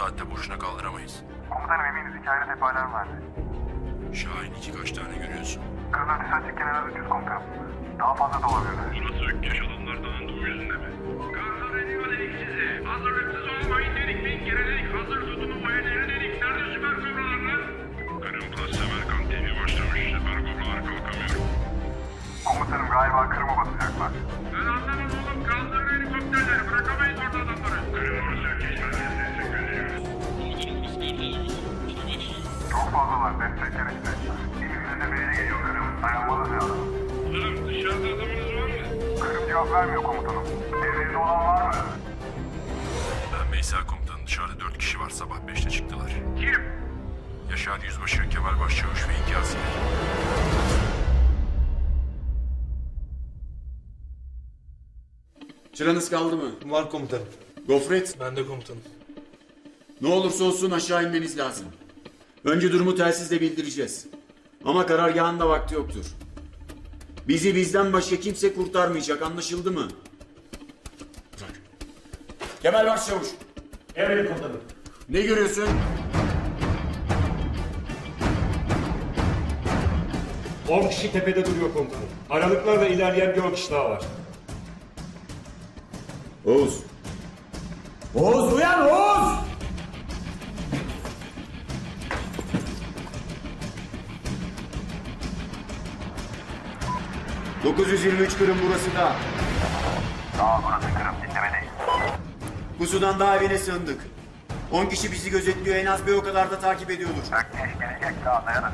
saatte boşuna kaldıramayız. Komutanım eminiz hikayede tepeler verdi. Şahin iki kaç tane görüyorsun? Kırın ötesi açıkken en az 300 komutanım. Daha fazla da olabilir. Burası ökkeş adamlardan doğu yüzünde mi? Gazlar ediyor dedik sizi. Hazırlıksız olmayın dedik. Bin kere dedik. Hazır tutumu bayanları dedik. Nerede süper kobralar lan? Kırım Plus Semerkan TV başlamış. Süper kobralar kalkamıyor. Komutanım galiba Kırım'a basacaklar. Ben anlamam oğlum. Kaldırın helikopterleri. Bırakamayız orada adamları. Kırım'a sürkeşmeden destek veriyoruz. Çok fazlalar. Destek gerekti. İlgili de belli geliyor Kırım. Dayanmanız lazım. Kırım dışarıda adamınız var mı? Kırım cevap vermiyor komutanım. Evlerinde olan var mı? Ben Veysel komutanım. Dışarıda 4 kişi var. Sabah 5'te çıktılar. Kim? Yaşar Yüzbaşı, Kemal Başçavuş ve 2 asker. Çıranız kaldı mı? Var komutanım. Gofret? Ben de komutanım. Ne olursa olsun aşağı inmeniz lazım. Önce durumu telsizle bildireceğiz. Ama karargahında vakti yoktur. Bizi bizden başka kimse kurtarmayacak, anlaşıldı mı? Bırak. Kemal Başçavuş. Evet komutanım. Ne görüyorsun? On kişi tepede duruyor komutanım. Aralıklarla ilerleyen bir 10 kişi daha var. Oğuz! Oğuz uyan Oğuz! ...923 Kırım burası da. Daha burası Kırım, dinlemedeyiz. Kuzudan daha evine sığındık. 10 kişi bizi gözetliyor, en az bir o kadar da takip ediyordur. Ökkeş gelecek, daha dayanın.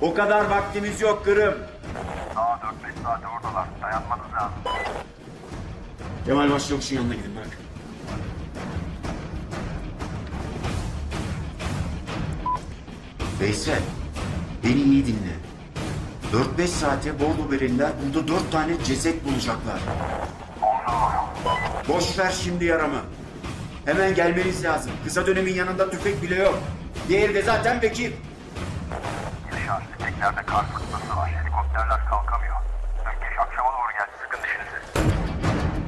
O kadar vaktimiz yok Kırım. Daha 4-5 saate oradalar, dayanmanız lazım. Kemal Başçavuş'un yanına gidin, bırak. Veysel, beni iyi dinle. 4-5 saate Bordo Bereliler burada 4 tane ceset bulacaklar. Boş ver şimdi yaramı. Hemen gelmeniz lazım. Kısa dönemin yanında tüfek bile yok. Diğeri de zaten Bekir. Yaşar, teklerde kar fırtınası var. Helikopterler kalkamıyor. Ökkeş akşama doğru geldi. Sıkın dişinizi.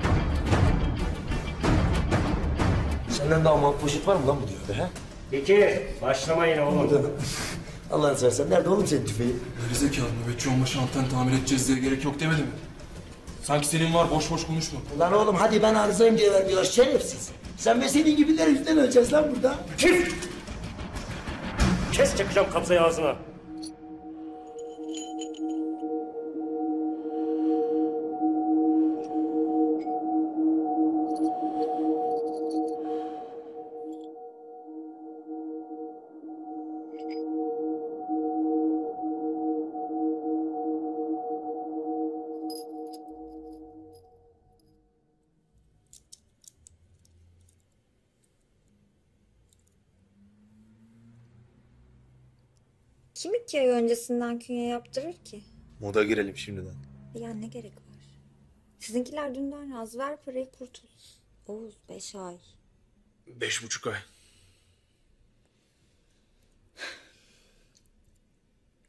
Senden daha mal poşet var mı lan bu diyor he? Bekir, başlama yine oğlum. Allah'ını seversen nerede oğlum senin tüfeğin? Öyle zekalı nöbetçi onbaşı alttan tamir edeceğiz diye gerek yok demedi mi? Sanki senin var, boş boş konuşma. Ulan oğlum hadi ben arızayım diye ver diyorlar şerefsiz. Sen ve senin gibiler yüzünden öleceğiz lan burada. Kim? Kes çakacağım kapsayı ağzına. Kim 2 ay öncesinden künye yaptırır ki? Moda girelim şimdiden. Ya ne gerek var? Sizinkiler dünden razı, ver parayı kurtul. Oğuz 5 ay. 5,5 ay.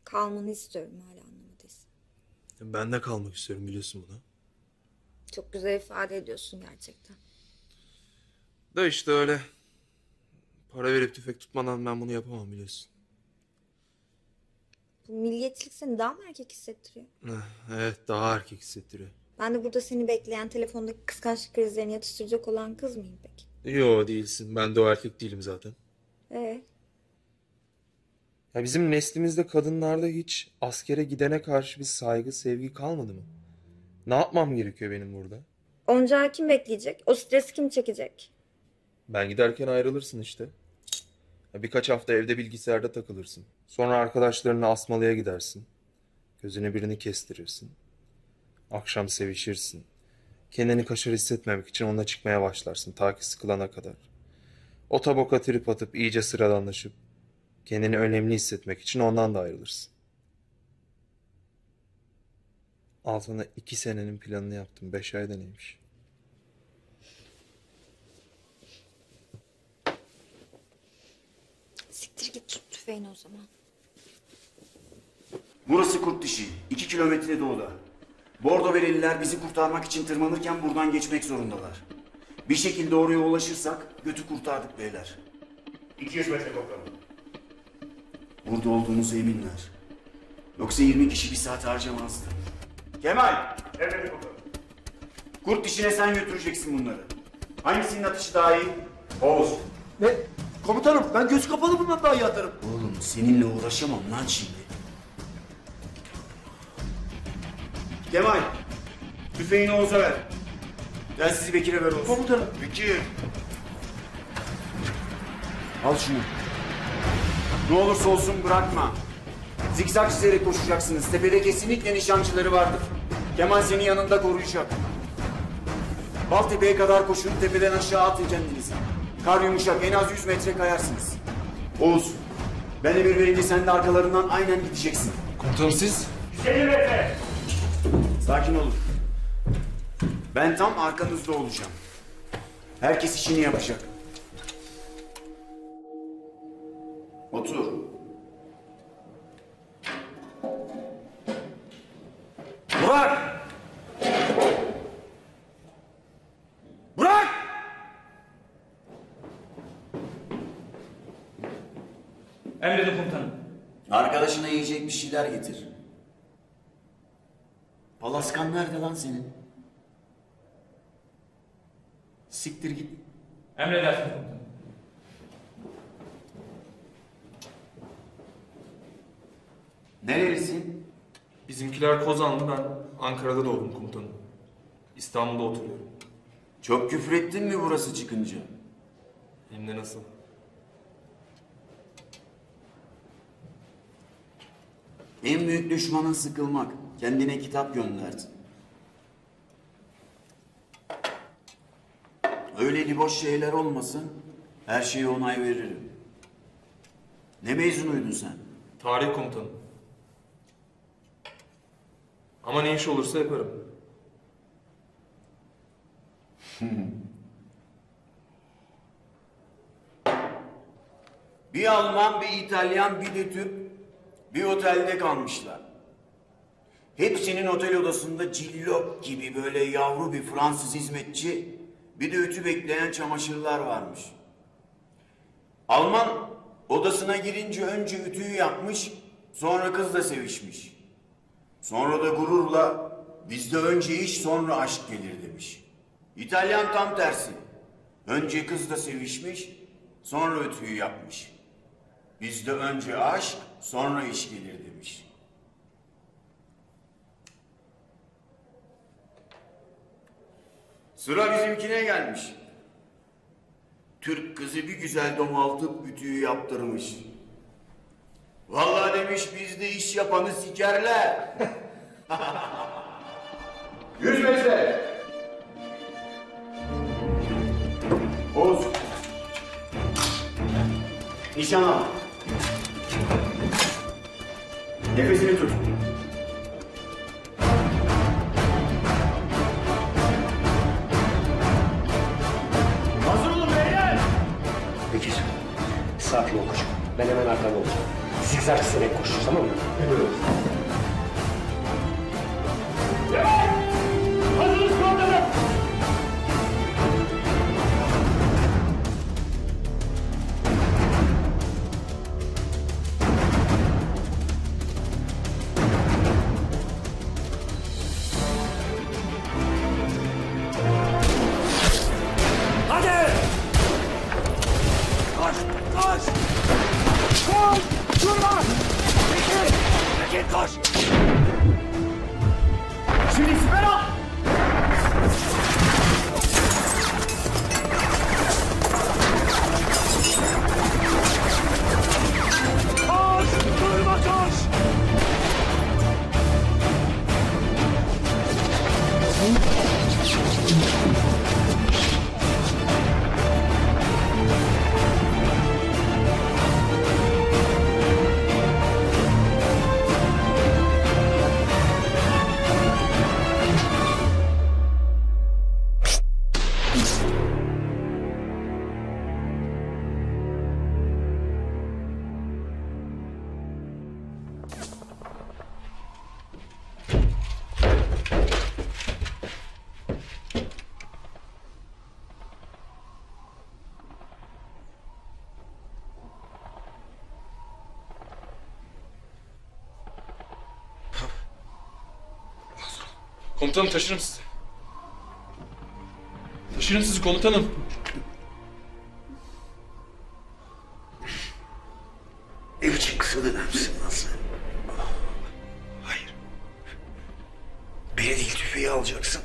Kalmanı istiyorum, hala anlamadıysan. Ben de kalmak istiyorum, biliyorsun bunu. Çok güzel ifade ediyorsun gerçekten. Da işte öyle. Para verip tüfek tutmadan ben bunu yapamam, biliyorsun. Milliyetçilik seni daha mı erkek hissettiriyor? Evet, daha erkek hissettiriyor. Ben de burada seni bekleyen, telefondaki kıskançlık krizlerini yatıştıracak olan kız mıyım peki? Yo, değilsin. Ben de o erkek değilim zaten. Ya bizim neslimizde kadınlarda hiç askere gidene karşı bir saygı, sevgi kalmadı mı? Ne yapmam gerekiyor benim burada? Onca kim bekleyecek? O stresi kim çekecek? Ben giderken ayrılırsın işte. Birkaç hafta evde bilgisayarda takılırsın. Sonra arkadaşlarına Asmalı'ya gidersin. Gözüne birini kestirirsin. Akşam sevişirsin. Kendini kaşar hissetmemek için onunla çıkmaya başlarsın. Ta ki sıkılana kadar. O taboka trip atıp iyice sıradanlaşıp kendini önemli hissetmek için ondan da ayrılırsın. Altına 2 senenin planını yaptım. 5 ayda neymiş? Siktir git tut tüfeğini o zaman. Burası Kurt Dişi. 2 kilometre doğuda. Bordo Bereliler bizi kurtarmak için tırmanırken buradan geçmek zorundalar. Bir şekilde oraya ulaşırsak götü kurtardık beyler. 200 metre toplanın. Burada olduğumuzu eminler. Yoksa 20 kişi bir saat harcamazdı. Kemal! Emredin komutanım. Kurt dişine sen götüreceksin bunları. Hangisinin atışı daha iyi? Oğuz. Ne? Komutanım ben göz kapalı bundan daha iyi atarım. Oğlum seninle uğraşamam lan şimdi. Kemal, tüfeğini Oğuz'a ver. Telsizi Bekir'e ver Oğuz. Komutanım. Bekir. Al şunu. Ne olursa olsun bırakma. Zikzak çizerek koşacaksınız. Tepede kesinlikle nişancıları vardır. Kemal seni yanında koruyacak. Baltepe'ye kadar koşun, tepeden aşağı atın kendinizi. Kar yumuşak, en az 100 metre kayarsınız. Oğuz, ben emir verince sen de arkalarından aynen gideceksin. Komutanım siz? 150 metre. Sakin olun. Ben tam arkanızda olacağım. Herkes işini yapacak. Otur. Burak! Burak! Emredin komutanım. Arkadaşına yiyecek bir şeyler getir. Palaskan nerede lan senin? Siktir git. Emredersin komutanım. Nerelisin? Bizimkiler Kozanlı, ben Ankara'da doğdum komutanım. İstanbul'da oturuyorum. Çok küfür ettin mi burası çıkınca? Hem de nasıl? En büyük düşmanın sıkılmak. Kendine kitap gönderdin. Öyle liboş şeyler olmasın, her şeye onay veririm. Ne mezunuydun sen? Tarih komutanım. Ama ne iş olursa yaparım. Bir Alman, bir İtalyan, bir de Türk bir otelde kalmışlar. Hepsinin otel odasında cillop gibi böyle yavru bir Fransız hizmetçi, bir de ütü bekleyen çamaşırlar varmış. Alman odasına girince önce ütüyü yapmış, sonra kızla sevişmiş. Sonra da gururla bizde önce iş sonra aşk gelir demiş. İtalyan tam tersi. Önce kızla sevişmiş, sonra ütüyü yapmış. Bizde önce aşk sonra iş gelir demiş. Sıra bizimkine gelmiş. Türk kızı bir güzel domaltıp ütüyü yaptırmış. Vallahi demiş bizde iş yapanı sikerler. 100 metre. Oğuz. Nişan al. Nefesini tut. Sakin ol koçum. Ben hemen arkanda olacağım. Zikzak çizerek koş, tamam mı? Yürüyoruz. Evet. Hazırız komutanım. Koş! Durma! Bekir! Bekir koş! Komutanım taşırım sizi. Taşırım sizi komutanım. Ev için kısa dönemsin nasıl? Hayır. Beni değil tüfeği alacaksın.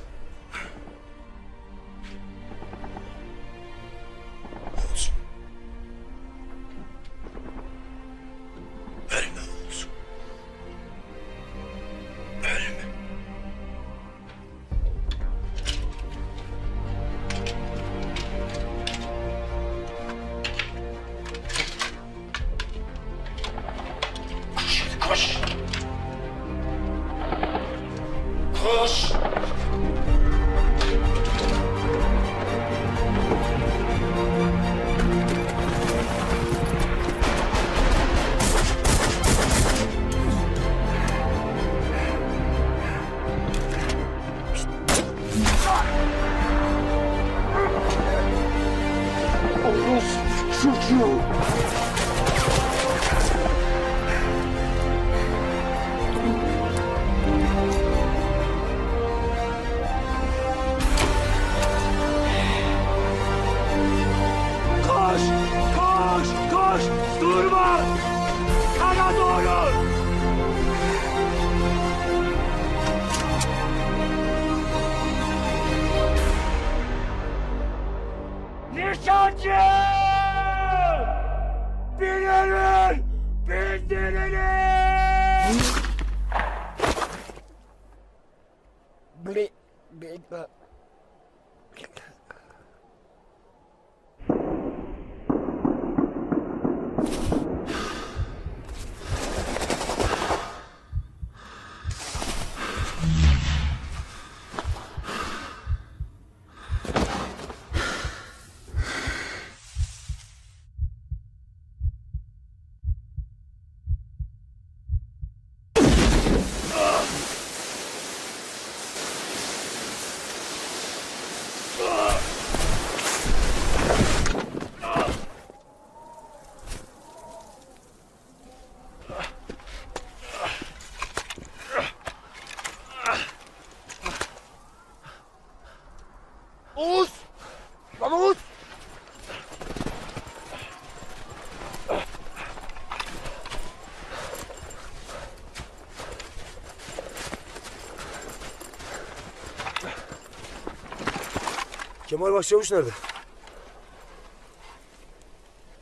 Kemal Başçavuş nerede?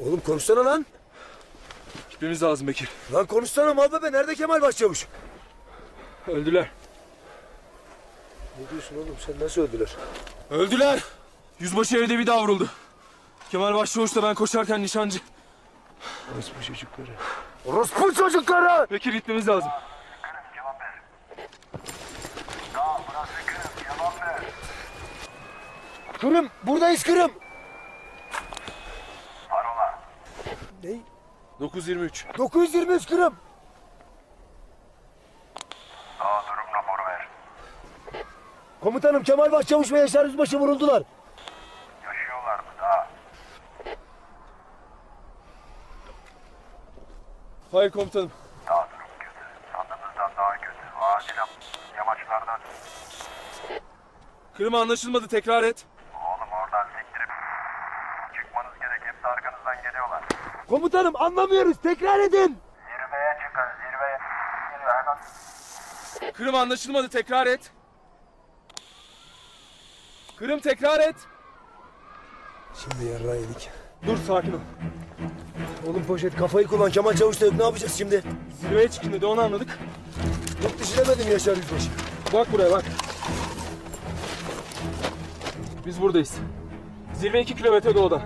Oğlum konuşsana lan. Gitmemiz lazım Bekir. Lan konuşsana mal bebe, nerede Kemal Başçavuş? Öldüler. Ne diyorsun oğlum, sen nasıl öldüler? Öldüler. Yüzbaşı evde bir daha vuruldu. Kemal Başçavuş da ben koşarken nişancı. Orospu çocukları. Orospu çocukları! Bekir gitmemiz lazım. Kırım, buradayız Kırım. Parola. Ne? 923. 923 Kırım. Aa, durum raporu ver. Komutanım Kemal Başçavuş ve Yaşar Yüzbaşı vuruldular. Yaşıyorlar mı daha? Hayır komutanım. Daha durum kötü. Sandığımızdan daha kötü. Acilen yamaçlardan. Kırım anlaşılmadı, tekrar et. Komutanım anlamıyoruz. Tekrar edin. Zirveye çıkın. Zirveye. Hemen. Kırım anlaşılmadı. Tekrar et. Kırım tekrar et. Şimdi yarrağı yedik. Dur sakin ol. Oğlum poşet kafayı kullan. Kemal Çavuş da yok. Ne yapacağız şimdi? Zirveye çıkın dedi. Onu anladık. Yok düşünemedim Yaşar Yüzbaşı. Bak buraya bak. Biz buradayız. Zirve 2 kilometre doğuda.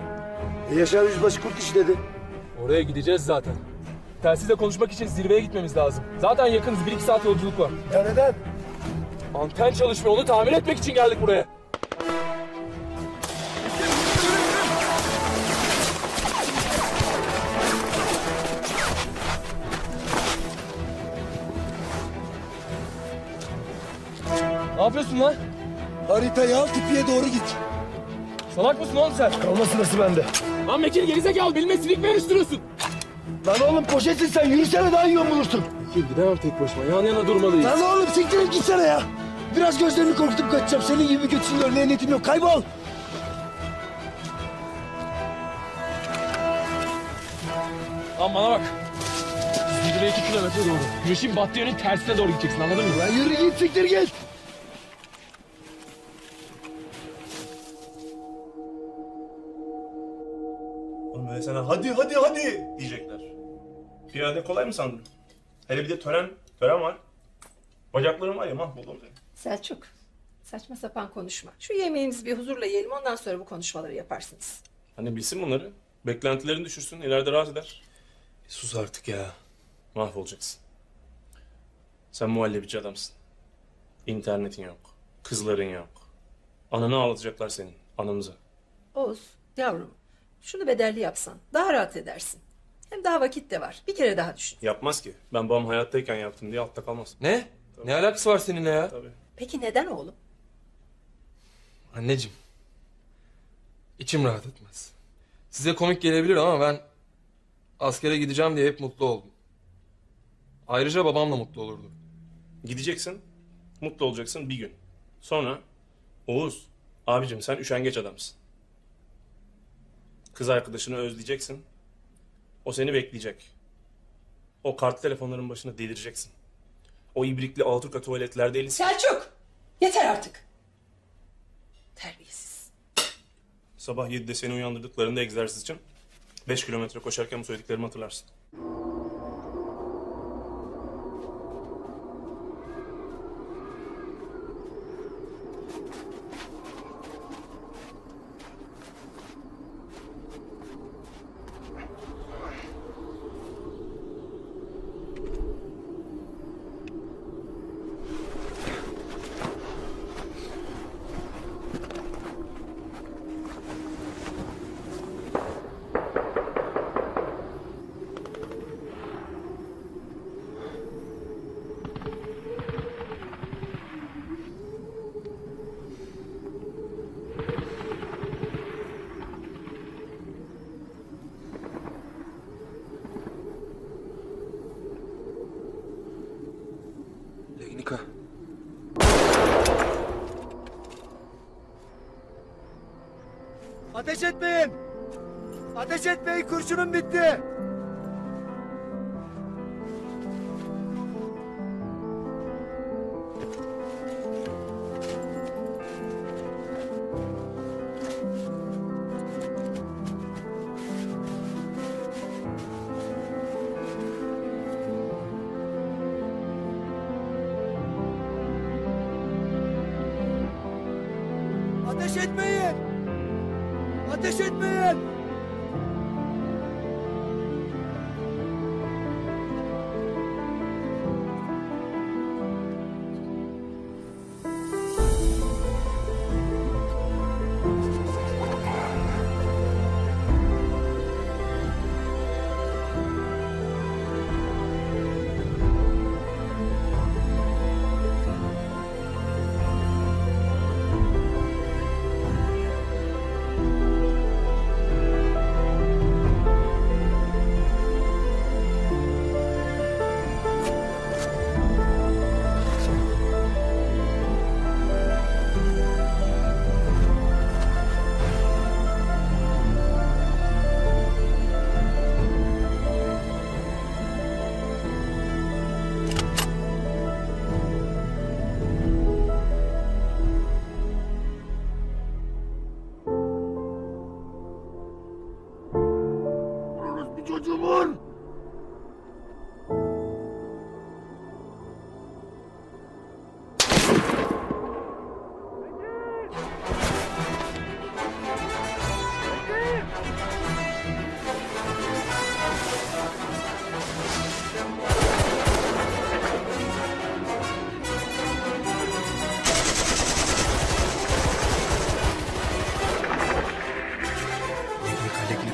Yaşar Yüzbaşı Kurt Dişi dedi. Oraya gideceğiz zaten. Telsizle konuşmak için zirveye gitmemiz lazım. Zaten yakınız, 1-2 saat yolculuk var. Ya neden? Anten çalışmıyor, onu tamir etmek için geldik buraya. Ne yapıyorsun lan? Haritayı al, tipiye doğru git. Salak mısın oğlum sen? Kalma sırası bende. Lan Bekir gerizekalı, bilmesilik mi yarıştırıyorsun? Lan oğlum poşetsin sen, yürüsene daha iyi yol bulursun. Bekir gidemem tek başıma, yan yana durmalıyız. Lan oğlum siktirip gitsene ya. Biraz gözlerini korkutup kaçacağım. Senin gibi götünün örneğe netim yok. Kaybol! Lan bana bak. 102 kilometre doğru. Güneşin battığı yönün tersine doğru gideceksin, anladın mı? Lan yürü git, siktir git! Oğlum öyle sana hadi hadi hadi diyecekler. Piyade kolay mı sandın? Hele bir de tören var. Bacaklarım var ya, mahvoldum seni. Selçuk, saçma sapan konuşma. Şu yemeğimizi bir huzurla yiyelim, ondan sonra bu konuşmaları yaparsınız. Anne bilsin bunları. Beklentilerini düşürsün, ileride rahat eder. Sus artık ya. Mahvolacaksın. Sen muhallebici adamsın. İnternetin yok, kızların yok. Ananı ağlatacaklar senin, anamıza. Oğuz, yavrum, şunu bedelli yapsan, daha rahat edersin. Hem daha vakit de var. Bir kere daha düşün. Yapmaz ki. Ben babam hayattayken yaptım diye altta kalmaz. Ne? Tabii. Ne alakası var seninle ya? Tabii. Peki neden oğlum? Anneciğim, içim rahat etmez. Size komik gelebilir ama ben askere gideceğim diye hep mutlu oldum. Ayrıca babamla mutlu olurdum. Gideceksin, mutlu olacaksın bir gün. Sonra Oğuz, abicim sen üşengeç adamsın. Kız arkadaşını özleyeceksin. O seni bekleyecek. O kartlı telefonların başına delireceksin. O ibrikli Alaturka tuvaletlerde elin... Selçuk! Yeter artık! Terbiyesiz. Sabah 7'de seni uyandırdıklarında egzersiz için 5 kilometre koşarken bu söylediklerimi hatırlarsın. Ateş etmeyin! Ateş etmeyin! Kurşunum bitti! Ateş etmeyin! Ateş etmeyin!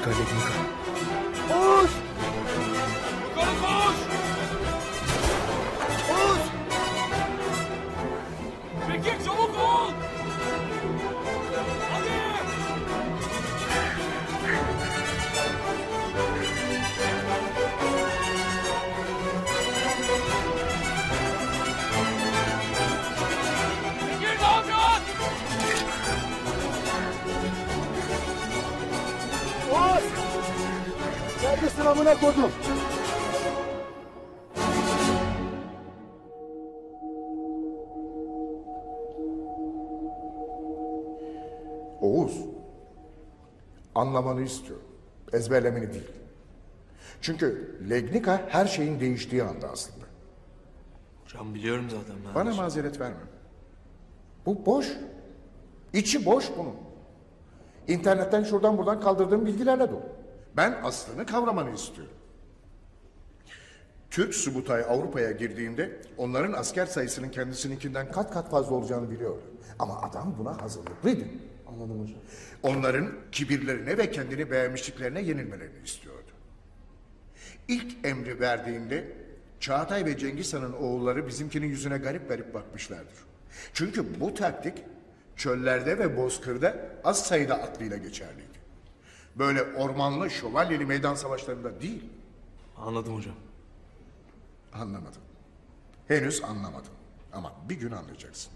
Legnica. Oğuz! Hadi sıramına koydum. Oğuz, anlamanı istiyorum. Ezberlemeni değil. Çünkü Legnica her şeyin değiştiği anda aslında. Hocam biliyorum zaten ben. Bana mazeret verme. Bu boş. İçi boş bunun. İnternetten şuradan buradan kaldırdığım bilgilerle dolu. Ben aslını kavramanı istiyorum. Türk subutayı Avrupa'ya girdiğinde onların asker sayısının kendisininkinden kat kat fazla olacağını biliyordu. Ama adam buna hazırlıklıydı. Anladım hocam. Onların kibirlerine ve kendini beğenmişliklerine yenilmelerini istiyordu. İlk emri verdiğinde Çağatay ve Cengiz Han'ın oğulları bizimkinin yüzüne garip garip bakmışlardır. Çünkü bu taktik çöllerde ve bozkırda az sayıda atlıyla geçerliydi. Böyle ormanlı, şövalyeli meydan savaşlarında değil. Anladım hocam. Anlamadım. Henüz anlamadım. Ama bir gün anlayacaksın.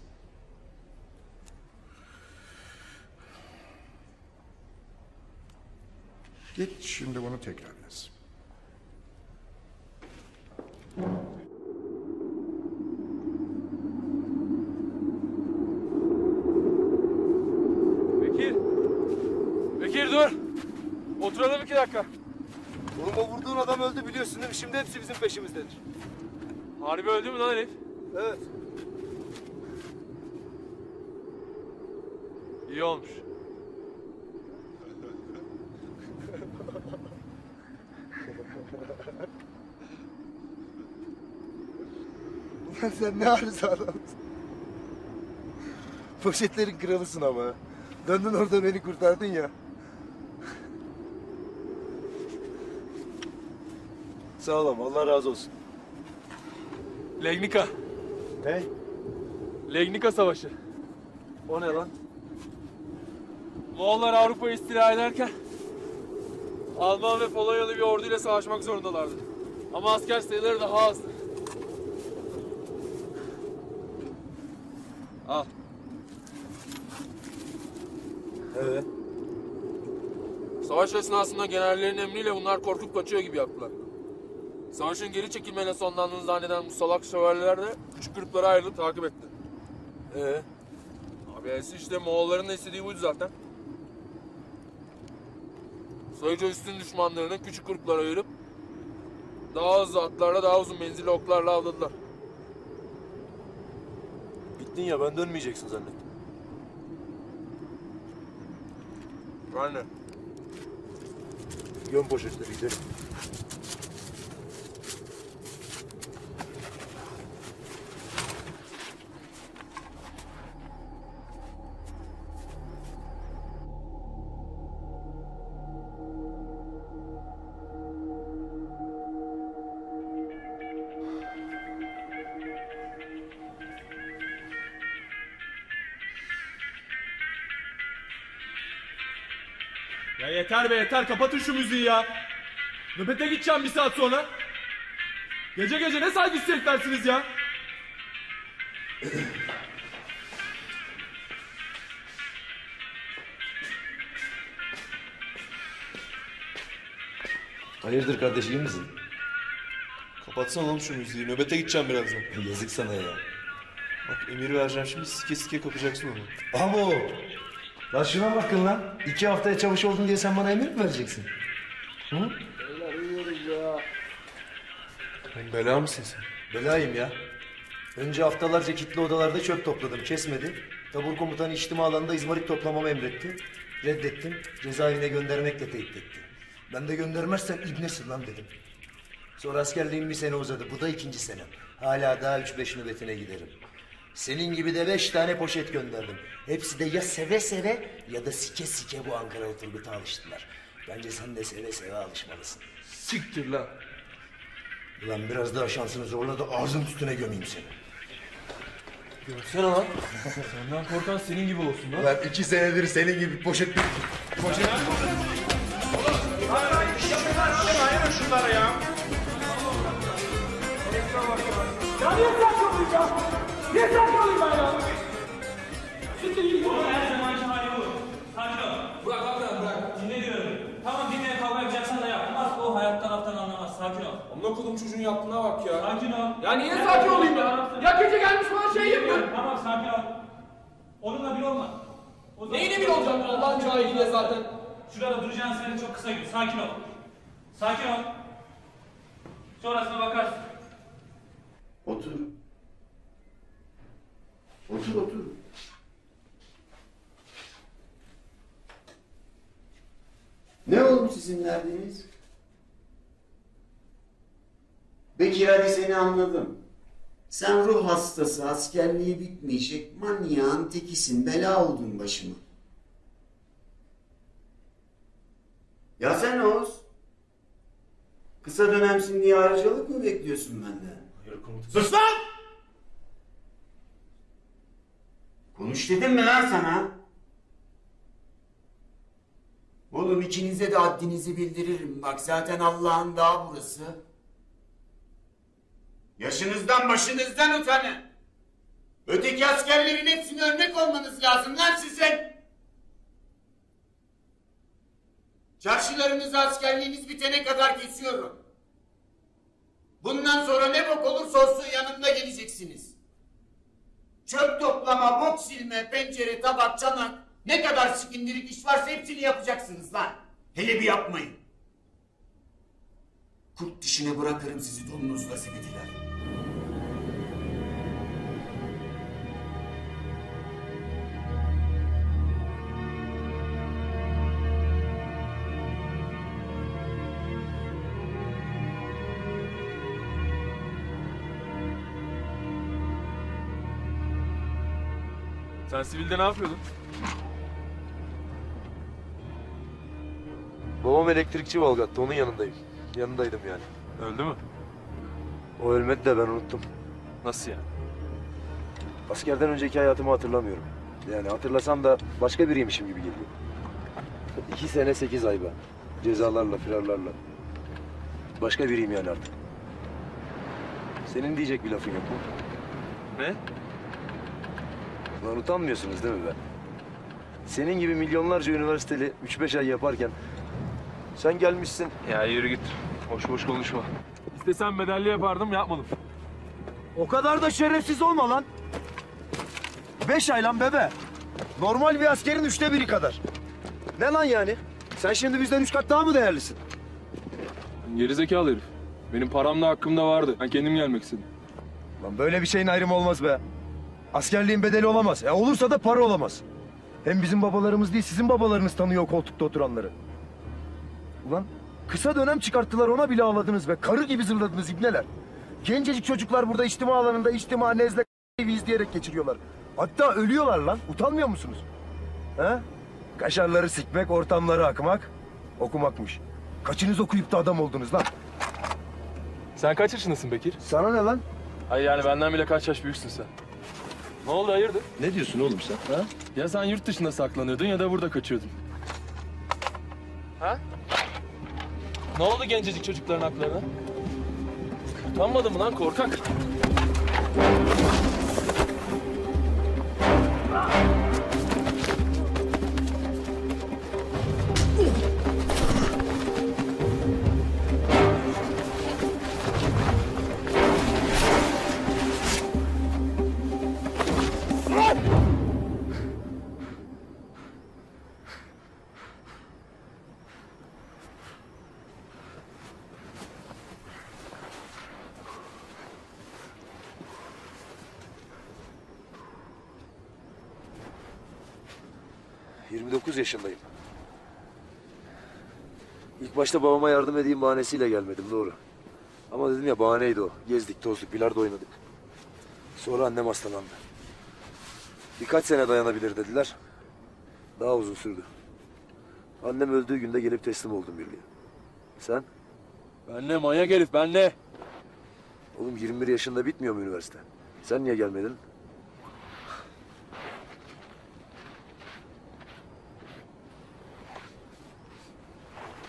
Git şimdi bunu tekrar yaz. Bekir! Bekir dur! Oturalım iki dakika. Oğlum o vurduğun adam öldü biliyorsun değil mi? Şimdi hepsi bizim peşimizdedir. Harbi öldü mü lan herif? Evet. İyi olmuş. Ulan sen ne arıza adamsın. Poşetlerin kralısın ama. Döndün orada beni kurtardın ya. Sağ olun, Allah razı olsun. Legnica. Ne? Legnica Savaşı. O ne lan? Moğollar Avrupa'yı istila ederken Alman ve Polonyalı bir orduyla savaşmak zorundalardı. Ama asker sayıları daha azdı. Al. Evet. Savaş esnasında generallerin emriyle bunlar korkup kaçıyor gibi yaptılar. Savaşın geri çekilmeyle sonlandığını zanneden bu salak şövalyeler de küçük gruplara ayrılıp takip etti. Abi işte Moğolların da istediği buydu zaten. Soyucu üstün düşmanlarını küçük gruplara ayırıp daha hızlı atlarla, daha uzun menzilli oklarla avladılar. Gittin ya, ben dönmeyeceksin zannettim. Aynen. Yön poşetleri gidelim. Yeter be yeter, kapatın şu müziği ya. Nöbete gideceğim bir saat sonra. Gece gece ne saygısızlıklarsınız ya. Hayırdır kardeş, iyi misin? Kapatsana oğlum şu müziği, nöbete gideceğim birazdan. Yazık sana ya. Bak emir vereceğim şimdi, sike sike kapacaksın onu. Abo! Lan şuna bakın lan. 2 haftaya çavuş oldun diye sen bana emir mi vereceksin? Hı? Beyler uyuyoruz ya. Ben bela mısın sen? Belayım ya. Önce haftalarca kilitli odalarda çöp topladım. Kesmedi. Tabur komutanı içtima alanında izmarit toplamamı emretti. Reddettim. Cezaevine göndermekle tehdit etti. Ben de göndermezsen ibnesin lan dedim. Sonra askerliğim 1 sene uzadı. Bu da 2. senem. Hala daha 3-5 nöbetine giderim. Senin gibi de 5 tane poşet gönderdim. Hepsi de ya seve seve ya da sike sike bu Ankara oturguta alıştılar. Bence sen de seve seve alışmalısın. Siktir lan. Ulan biraz daha şansını zorla da ağzının üstüne gömeyim seni. Görsene lan. Senden korkan senin gibi olsun lan. Ulan 2 senedir senin gibi poşet... Poşet... Hayır şunlar şunlara ya. Ya yeter çabuk ya. Yeter kalın bayrağım! Sütü gibi bu her zamanki hali olur. Sakin ol. Bırak, bırak. Dinle diyorum. Tamam dinle, kavga yapacaksan da yap. Asla o hayat taraftan anlamaz. Sakin ol. Amına kodum çocuğun yaptığına bak ya. Sakin ol. Ya niye sakin olayım ya? Ya kötü gelmiş bana şey yapıyor. Tamam sakin ol. Onunla bir olma. Neyle bir olacağım? Allah'ın cahiliyle zaten. Şurada duracağın sene çok kısa gün. Sakin ol. Sakin ol. Sonrasına bakarsın. Otur. Otur otur. Ne oldu sizin derdiniz? Bekir hadi seni anladım. Sen ruh hastası, askerliği bitmeyecek manyağın tekisin, bela oldun başıma. Ya sen Oğuz? Kısa dönemsin diye ayrıcalık mı bekliyorsun benden? Hayır komutanım. Sus lan! Konuş dedim mi lan sana? Oğlum ikinize de haddinizi bildiririm. Bak zaten Allah'ın dağı burası. Yaşınızdan başınızdan utanın. Öteki askerlerin hepsine örnek olmanız lazım lan sizin. Çarşılarınızı askerliğiniz bitene kadar kesiyorum. Bundan sonra ne bok olursa olsun yanımda geleceksiniz. Çöp toplama, bok silme, pencere, tabak, çanak... Ne kadar sikindirik iş varsa hepsini yapacaksınız lan. Hele bir yapmayın. Kurt dişine bırakırım sizi donunuzla zibitiler. Sen sivilde ne yapıyordun? Babam elektrikçi Balgat'ta, onun yanındayım. Yanındaydım yani. Öldü mü? O ölmedi de ben unuttum. Nasıl yani? Askerden önceki hayatımı hatırlamıyorum. Yani hatırlasam da başka biriymişim gibi geliyor. 2 sene 8 ay ben. Cezalarla, firarlarla. Başka biriyim yani artık. Senin diyecek bir lafın yok mu? Ne? Lan utanmıyorsunuz değil mi ben? Senin gibi milyonlarca üniversiteli 3-5 ay yaparken... Sen gelmişsin. Ya yürü git. Boş boş konuşma. İstesem bedelli yapardım, yapmadım. O kadar da şerefsiz olma lan. 5 ay lan bebe. Normal bir askerin 3'te 1'i kadar. Ne lan yani? Sen şimdi bizden 3 kat daha mı değerlisin? Gerizekalı herif. Benim param da hakkımda vardı. Ben kendim gelmek istedim. Lan böyle bir şeyin ayrımı olmaz be. Askerliğin bedeli olamaz. Ya olursa da para olamaz. Hem bizim babalarımız değil, sizin babalarınız tanıyor koltukta oturanları. Ulan kısa dönem çıkarttılar, ona bile ağladınız be. Karı gibi zırladınız ibneler. Gencecik çocuklar burada içtima alanında içtima, nezle, TV izleyerek geçiriyorlar. Hatta ölüyorlar lan. Utanmıyor musunuz? Ha? Kaşarları sikmek, ortamları akmak, okumakmış. Kaçınız okuyup da adam oldunuz lan? Sen kaç yaşındasın Bekir? Sana ne lan? Hayır yani benden bile kaç yaş büyüksün sen. Ne oldu hayırdır? Ne diyorsun oğlum sen? Ha? Ya sen yurt dışında saklanıyordun ya da burada kaçıyordun. Ha? Ne oldu gencecik çocukların haklarına? Utanmadın mı lan korkak? Yaşındayım. İlk başta babama yardım edeyim bahanesiyle gelmedim doğru. Ama dedim ya bahaneydi o. Gezdik, tozduk, bilardo oynadık. Sonra annem hastalandı. Birkaç sene dayanabilir dediler. Daha uzun sürdü. Annem öldüğü günde gelip teslim oldum birliğe. Sen? Ben ne manyak herif, ben ne? Oğlum 21 yaşında bitmiyor mu üniversite? Sen niye gelmedin?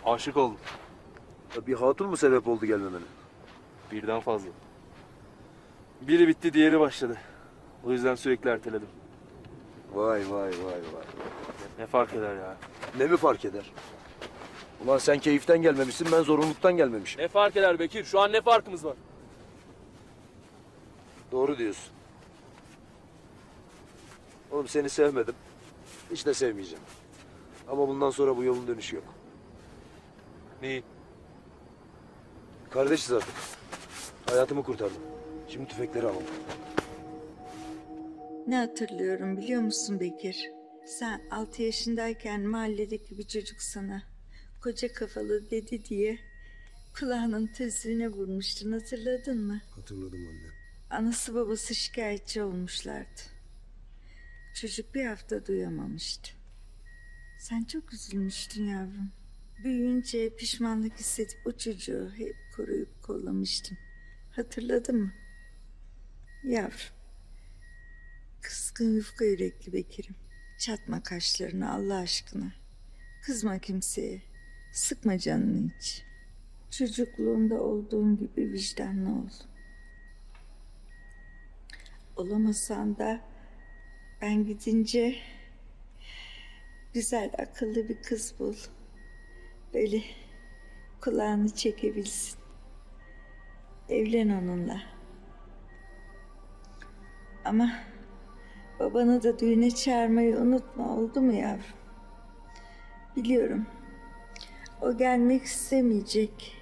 Aşık oldum. Ya bir hatun mu sebep oldu gelmemene? Birden fazla. Biri bitti, diğeri başladı. O yüzden sürekli erteledim. Vay vay vay vay. Ne fark eder ya? Ne mi fark eder? Ulan sen keyiften gelmemişsin, ben zorunluluktan gelmemişim. Ne fark eder Bekir? Şu an ne farkımız var? Doğru diyorsun. Oğlum seni sevmedim. Hiç de sevmeyeceğim. Ama bundan sonra bu yolun dönüşü yok. Niye? Kardeşiz artık. Hayatımı kurtardım. Şimdi tüfekleri alalım. Ne hatırlıyorum biliyor musun Bekir? Sen 6 yaşındayken mahalledeki bir çocuk sana koca kafalı dedi diye kulağının tezine vurmuştun, hatırladın mı? Hatırladım anne. Anası babası şikayetçi olmuşlardı. Çocuk bir hafta duyamamıştı. Sen çok üzülmüştün yavrum. Büyüyünce pişmanlık hissedip o çocuğu hep koruyup kollamıştın. Hatırladın mı? Yavrum. Kızgın yufka yürekli Bekir'im. Çatma kaşlarını Allah aşkına. Kızma kimseye. Sıkma canını hiç. Çocukluğunda olduğun gibi vicdanlı ol. Olamasan da ben gidince güzel akıllı bir kız bul. Böyle kulağını çekebilsin. Evlen onunla. Ama babanı da düğüne çağırmayı unutma, oldu mu yavrum? Biliyorum. O gelmek istemeyecek.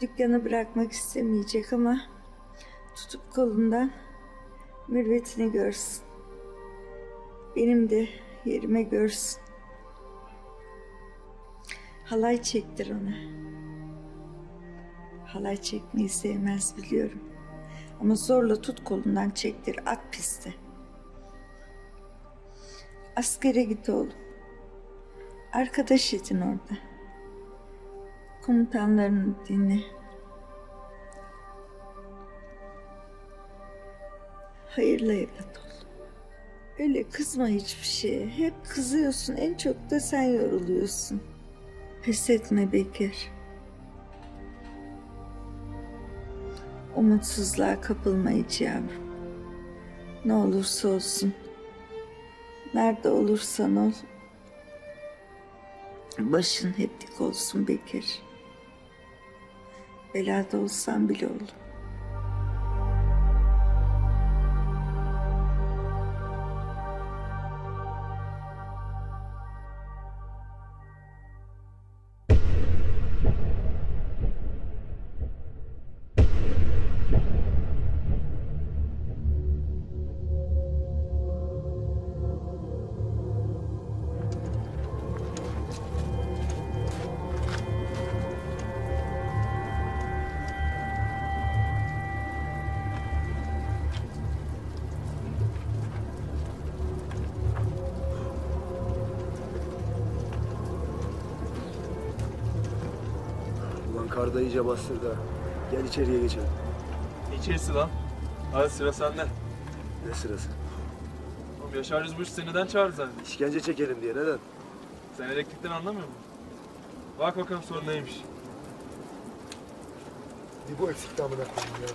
Dükkanı bırakmak istemeyecek ama tutup kolundan mürvetini görsün. Benim de yerime görsün. Halay çektir ona. Halay çekmeyi sevmez biliyorum. Ama zorla tut kolundan, çektir, at piste. Askere git oğlum. Arkadaş edin orada. Komutanlarını dinle. Hayırlı evlat ol. Öyle kızma hiçbir şeye. Hep kızıyorsun. En çok da sen yoruluyorsun. Pes etme Bekir. Umutsuzluğa kapılma hiç yavrum. Ne olursa olsun. Nerede olursan ol. Başın hep dik olsun Bekir. Belada olsan bile oğlum. Karda iyice bastır da. Gel içeriye geçelim. İçerisi lan. Hadi sıra sende. Ne sırası? Oğlum Yaşar Yüzbaşı seni neden çağırdı zannediyor? İşkence çekelim diye. Neden? Sen elektrikten anlamıyor musun? Bak bakalım sorun neymiş. Bir bu eksikti amına koyayım ya.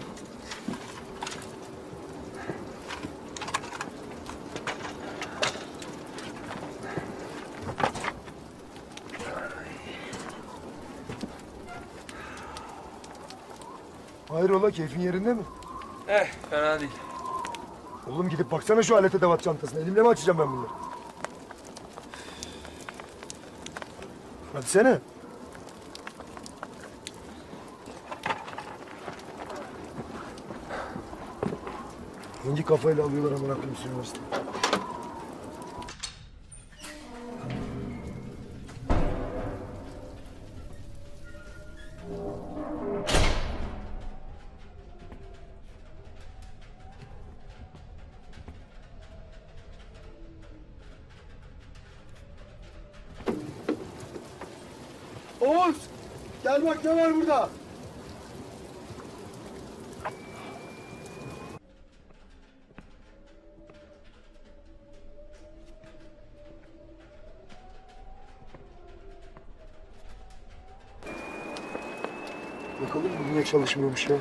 Hayrola, keyfin yerinde mi? Fena değil. Oğlum gidip baksana şu alet edevat çantasına. Elimle mi açacağım ben bunları? Hadi sene. Hangi kafayla alıyorlar amına koyayım üniversite? Oğuz! Gel bak ne var burada! Bakalım bu niye çalışmıyormuş ya?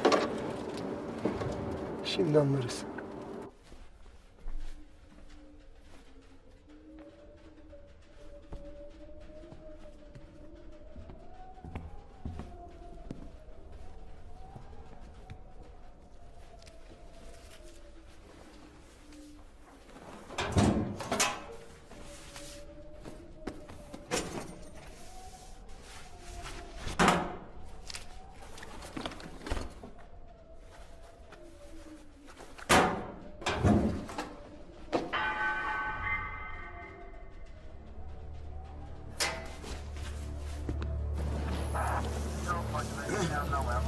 Şimdi anlarız.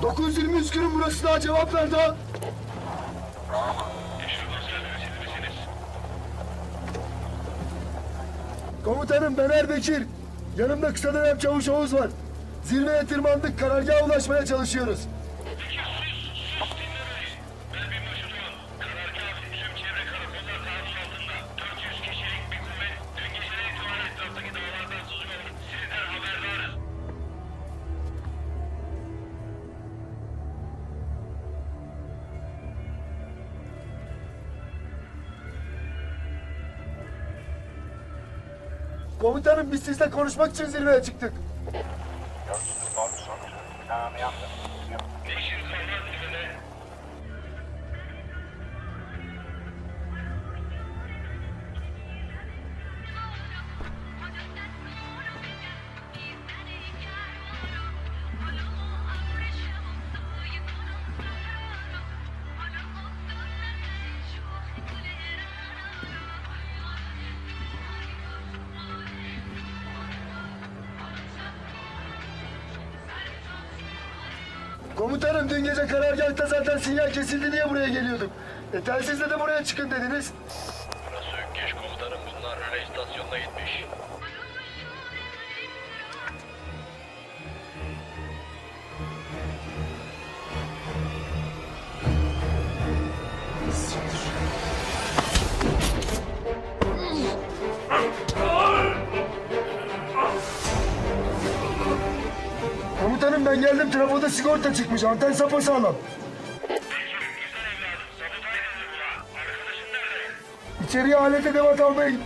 920 Üskür'ün burası, daha cevap ver daha. Komutanım ben Bekir. Yanımda kısadönem Çavuş Oğuz var. Zirveye tırmandık, karargaha ulaşmaya çalışıyoruz. Bekir sus dinle beni. Ben binbaşı duyuyorum. Karargah tüm çevre karakollar tatil altında. 400 kişilik bir kuvvet dün geceden itibaren etraftaki dağlardan sızıyor. Sizden haberdarız. Komutanım biz sizle konuşmak için zirveye çıktık. Komutanım dün gece karargâhta zaten sinyal kesildi diye buraya geliyorduk. Telsizle de buraya çıkın dediniz. Burası Ökkeş komutanım, bunlar röle istasyonuna gitmiş. Ben geldim, trafoda sigorta çıkmış, anten sapasağlam. Bekir, güzel evladım, sabotay dedi buna. Arkadaşın nerede? İçeriye alet edevat almaya git.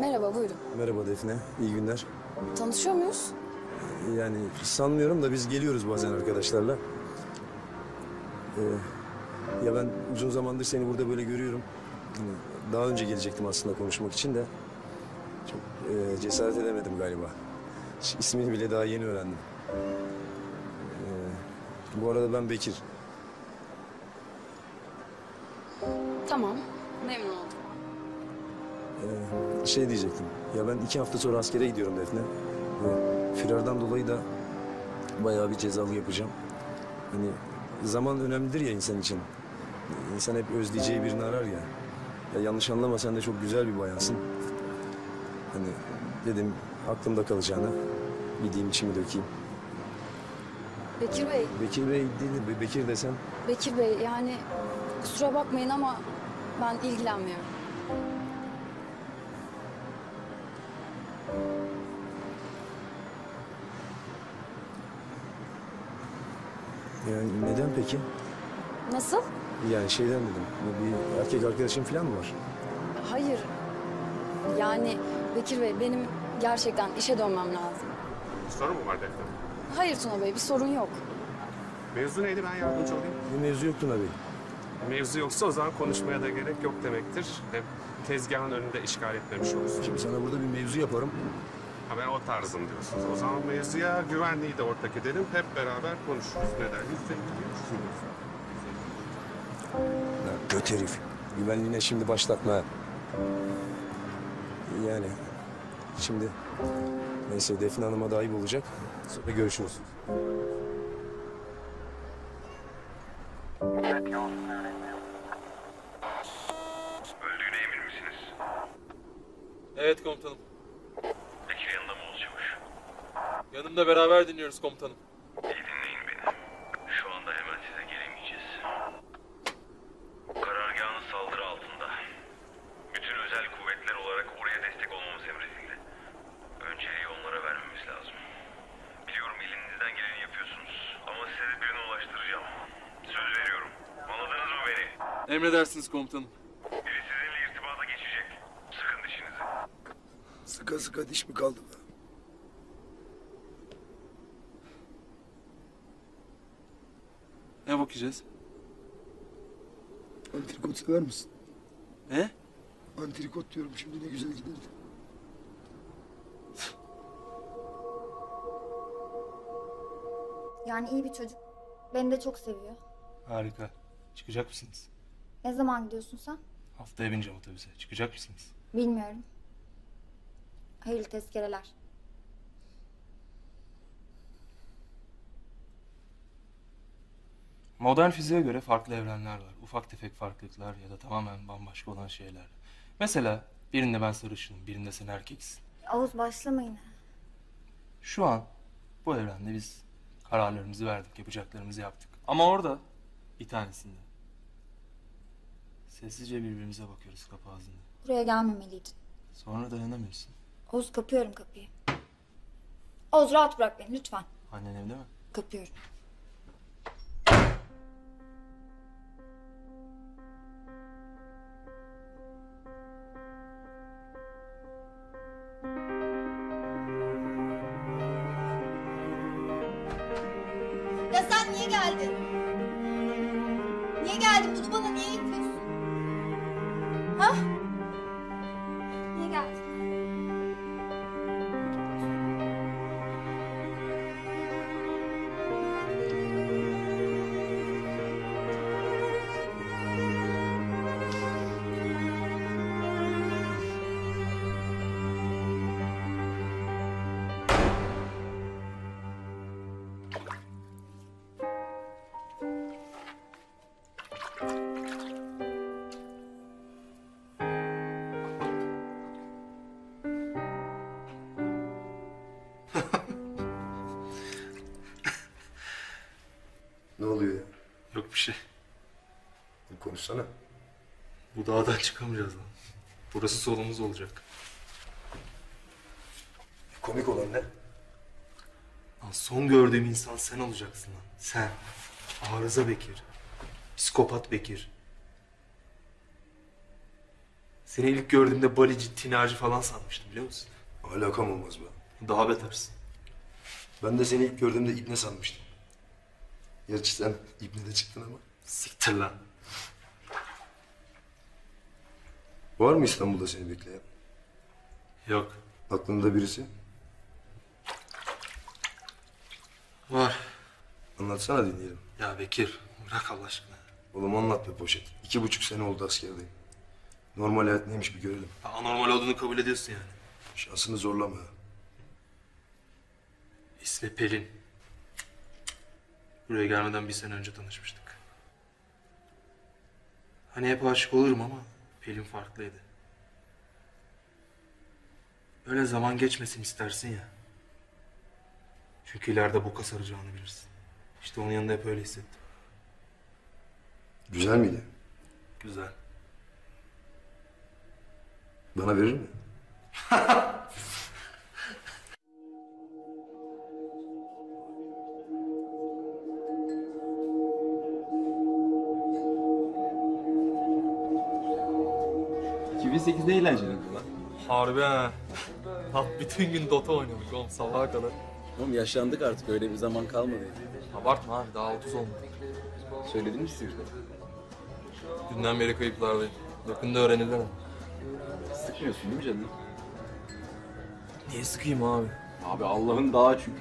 Merhaba, buyurun. Merhaba Defne, iyi günler. Tanışıyor muyuz? Yani sanmıyorum da biz geliyoruz bazen arkadaşlarla. Ya ben uzun zamandır seni burada böyle görüyorum. Daha önce gelecektim aslında konuşmak için de. Çok cesaret edemedim galiba. İsmini bile daha yeni öğrendim. Bu arada ben Bekir. Tamam, memnun oldum. Şey diyecektim, ya ben 2 hafta sonra askere gidiyorum Defne. Firardan dolayı da bayağı bir cezalı yapacağım. Hani zaman önemlidir ya insan için. İnsan hep özleyeceği birini arar ya. Ya yanlış anlama, sen de çok güzel bir bayansın. Hani dedim aklımda kalacağına gideyim içimi dökeyim. Bekir Bey. Bekir Bey değil, Bekir desem. Bekir Bey, yani kusura bakmayın ama ben ilgilenmiyorum. Yani neden peki? Nasıl? Yani şeyden dedim, bir erkek arkadaşım falan mı var? Hayır. Yani Bekir Bey, benim gerçekten işe dönmem lazım. Bir sorun mu var Defne? Hayır Tuna Bey, bir sorun yok. Mevzu neydi, ben yardımcı olayım? Bir mevzu yok Tuna Bey. Mevzu yoksa o zaman konuşmaya da gerek yok demektir. Hem tezgahın önünde işgal etmemiş olursun. Şimdi sana burada bir mevzu yaparım. Ha, ben o tarzım diyorsunuz. O zaman mevzuya güvenliği de ortak edelim. Hep beraber konuşuruz. Ne dersiniz? Lan göt herif. Güvenliğine şimdi başlatma. Yani şimdi neyse Defne Hanım'a da ayıp olacak. Sonra görüşürüz. Öldüğüne emin misiniz? Evet komutanım. Yanımda beraber dinliyoruz komutanım. İyi dinleyin beni. Şu anda hemen size gelemeyeceğiz. Karargahınız saldırı altında. Bütün özel kuvvetler olarak oraya destek olmamız emredildi. Önceliği onlara vermemiz lazım. Biliyorum elinizden geleni yapıyorsunuz. Ama size de birine ulaştıracağım. Söz veriyorum. Anladınız mı beni? Emredersiniz komutanım. Biri sizinle irtibata geçecek. Sıkın dişinizi. Sıka sıka diş mi kaldı mı? Ne bakacağız? Antrikot sever misin? He? Antrikot diyorum, şimdi ne güzel giderdi. Yani iyi bir çocuk. Beni de çok seviyor. Harika. Çıkacak mısınız? Ne zaman gidiyorsun sen? Haftaya bineceğim otobüse. Çıkacak mısınız? Bilmiyorum. Hayırlı tezkereler. Modern fiziğe göre farklı evrenler var. Ufak tefek farklılıklar ya da tamamen bambaşka olan şeyler. Mesela birinde ben sarışınım, birinde sen erkeksin. Oğuz başlama yine. Şu an bu evrende biz kararlarımızı verdik, yapacaklarımızı yaptık. Ama orada bir tanesinde sessizce birbirimize bakıyoruz kapı ağzında. Buraya gelmemeliydin. Sonra dayanamıyorsun. Oğuz kapıyorum kapıyı. Oğuz rahat bırak beni lütfen. Annen evde mi? Kapıyorum. Konuşsana. Bu dağdan çıkamayacağız lan. Burası solumuz olacak. Komik olan ne? Lan son gördüğüm insan sen olacaksın lan. Sen. Arıza Bekir. Psikopat Bekir. Seni ilk gördüğümde balici, tinacı falan sanmıştım biliyor musun? Alakam olmaz be. Daha betersin. Ben de seni ilk gördüğümde ibne sanmıştım. Gerçi sen ibne de çıktın ama. Siktir lan. Var mı İstanbul'da seni bekleyen? Yok. Aklında birisi? Var. Anlatsana dinleyelim. Ya Bekir, bırak Allah aşkına. Oğlum anlat be poşet. 2,5 sene oldu askerdeyim. Normal hayat neymiş bir görelim. Ya, anormal olduğunu kabul ediyorsun yani. Şansını zorlama. İsmi Pelin. Buraya gelmeden 1 sene önce tanışmıştık. Hani hep aşık olurum ama... Pelin farklıydı. Öyle zaman geçmesin istersin ya. Çünkü ileride boka saracağını bilirsin. İşte onun yanında hep öyle hissettim. Güzel miydi? Güzel. Bana verir mi? Ne eğlenceliydi lan? Harbi ha. Bütün gün Dota oynadık oğlum sabaha kadar. Oğlum yaşlandık artık, öyle bir zaman kalmadı. Abartma abi, daha 30 olmadı. Söyledin mi sizde? Dünden beri kayıplardayım. Yakında öğrenirler ama. Sıkmıyorsun değil mi canım? Niye sıkayım abi? Abi Allah'ın dağı çünkü.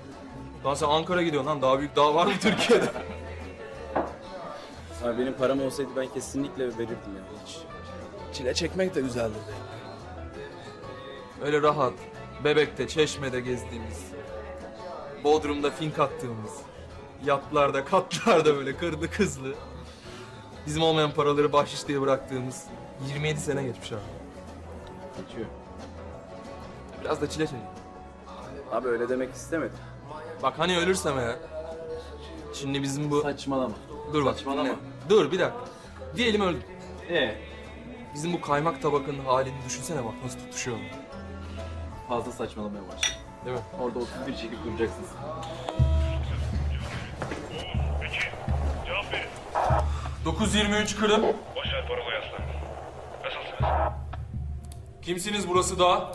Lan sen Ankara gidiyorsun lan, daha büyük dağ var mı Türkiye'de? Abi benim param olsaydı ben kesinlikle verirdim ya. Hiç. Çile çekmek de güzeldi. Öyle rahat, Bebek'te, Çeşme'de gezdiğimiz, Bodrum'da fink attığımız, yatlarda, katlarda böyle kırdı kızlı, bizim olmayan paraları bahşiş diye bıraktığımız 27 sene geçmiş abi. Geçiyor. Biraz da çile çekelim. Abi öyle demek istemedim. Bak hani ölürsem ya. Şimdi bizim bu... Saçmalama. Dur bak. Saçmalama. Dinle. Dur bir dakika. Diyelim öldüm. Bizim bu kaymak tabakının halini düşünsene bak nasıl tutuşuyor. Fazla saçmalamaya başladı. Değil mi? Orada 31 çekip duracaksınız. Bekir, cevap verin. 923 Kırım. Boşver parola yazsın. Nasılsınız? Kimsiniz burası daha?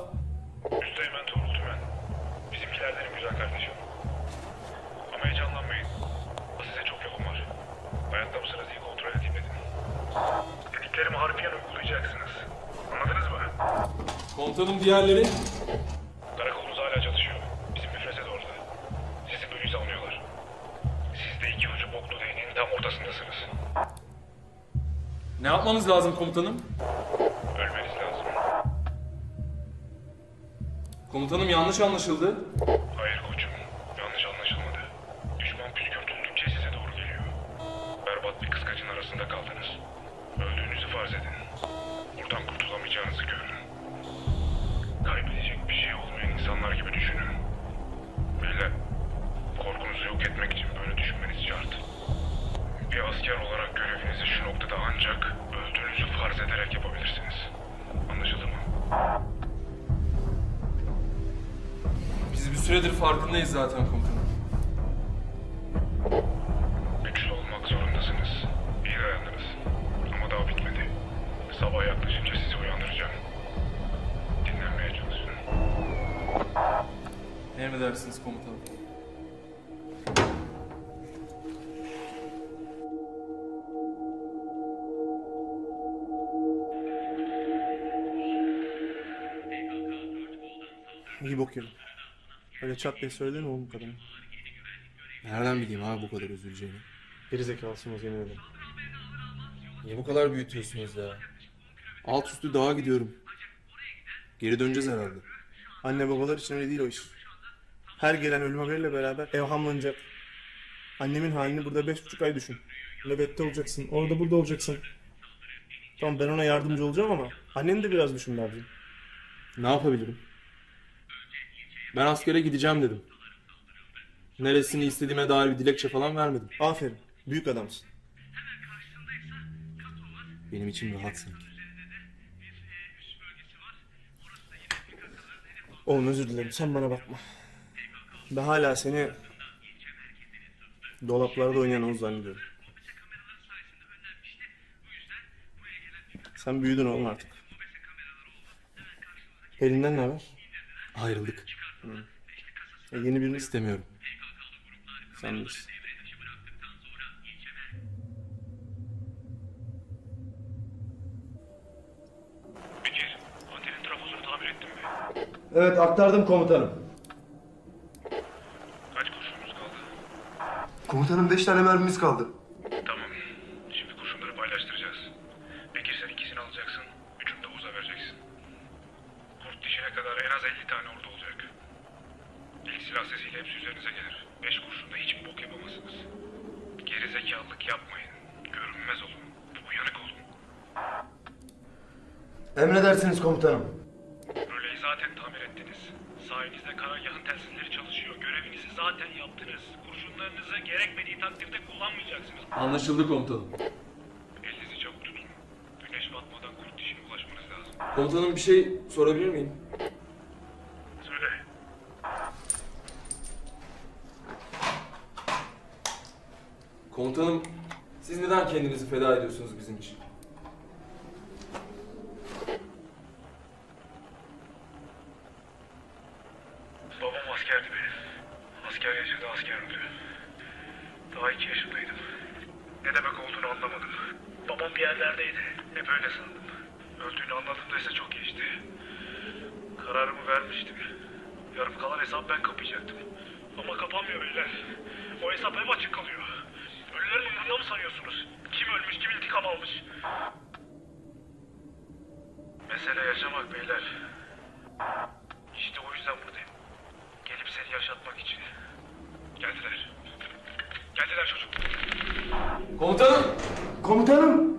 Üsteğmen Tuğrul Tümen. Bizimkilerdenim güzel kardeşim. Ama heyecanlanmayın. Size çok yakın var. Hayatta bu sırada iyi kontrol edeyim dedim. Dediklerimi harfiyen uygulayacaksınız. Anladınız mı? Komutanım diğerleri? Karakolunuz hala çatışıyor. Bizim müfreset orada. Sizi bölüyü savunuyorlar. Siz de iki ucu boklu değneğinin tam ortasındasınız. Ne yapmanız lazım komutanım? Ölmeniz lazım. Komutanım yanlış anlaşıldı. Hayır koçum. Yanlış anlaşılmadı. Düşman püskürtüldükçe size doğru geliyor. Berbat bir kıskacın arasında kaldınız. Öldüğünüzü farz edin. Buradan kurtulamayacağınızı görün. Kaybedecek bir şey olmayan insanlar gibi düşünün. Beyler, korkunuzu yok etmek için böyle düşünmeniz şart. Bir asker olarak görevinizi şu noktada ancak öldüğünüzü farz ederek yapabilirsiniz. Anlaşıldı mı? Biz bir süredir farkındayız zaten komutanım. Güçlü olmak zorundasınız. İyi dayandınız. Ama daha bitmedi. Sabah yaklaşınca sizi uyandıracağım. Dinlenmeye çalışın. Emredersiniz komutanım. İyi bok yerim. Öyle çat diye söyledin mi oğlum kadını? Nereden bileyim abi bu kadar üzüleceğini? Geri zekalısınız yemin ederim. Niye bu kadar büyütüyorsunuz ya? Alt üstü dağa gidiyorum. Geri döneceğiz herhalde. Anne babalar için öyle değil o iş. Her gelen ölüm haberiyle beraber evhamlanacak. Annemin halini burada 5,5 ay düşün. Nöbette olacaksın, orada burada olacaksın. Tamam ben ona yardımcı olacağım ama anneni de biraz düşün lazım. Ne yapabilirim? Ben askere gideceğim dedim. Neresini istediğime dair bir dilekçe falan vermedim. Aferin. Büyük adamsın. Benim için rahat sanki. Oğlum özür dilerim. Sen bana bakma. Ben hala seni dolaplarda oynayan Oğuz zannediyorum. Sen büyüdün oğlum artık. Pelin'den ne haber? Ayrıldık. Yeni birini istemiyorum. Sen bilirsin. Bekir, antenin trafosunu tamir ettin mi? Evet, aktardım komutanım. Kaç kurşunumuz kaldı? Komutanım 5 tane mermimiz kaldı. Tamam, şimdi kurşunları paylaştıracağız. Bekir sen 2'sini alacaksın, 3'ünü de Oğuz'a vereceksin. Kurt Dişi'ne kadar en az 50 tane orada olacak. İlk silah sesiyle hepsi üzerinize gelir. 5 kurşunda hiç bok yapamazsınız. Gerizekalılık yapmayın. Görünmez olun. Uyanık olun. Emredersiniz komutanım. Röleyi zaten tamir ettiniz. Sayenizde karargahın telsizleri çalışıyor. Görevinizi zaten yaptınız. Kurşunlarınızı gerekmediği takdirde kullanmayacaksınız. Anlaşıldı komutanım. Elinizi çabuk tutun. Güneş batmadan Kurt Dişi'ne ulaşmanız lazım. Komutanım bir şey sorabilir miyim? Komutanım, siz neden kendinizi feda ediyorsunuz bizim için? Babam askerdi benim. Asker yaşadı, asker öldü. Daha 2 yaşındaydım. Ne demek olduğunu anlamadım. Babam bir yerlerdeydi. Hep öyle sandım. Öldüğünü anladığımda ise çok geçti. Kararımı vermiştim. Yarım kalan hesap ben kapayacaktım. Ama kapamıyor beyler. O hesap hep açık kalıyor. Ölülerin umurunda mı sanıyorsunuz? Kim ölmüş, kim intikam almış? Mesele yaşamak beyler. İşte o yüzden buradayım. Gelip seni yaşatmak için. Geldiler. Geldiler çocuk. Komutanım! Komutanım!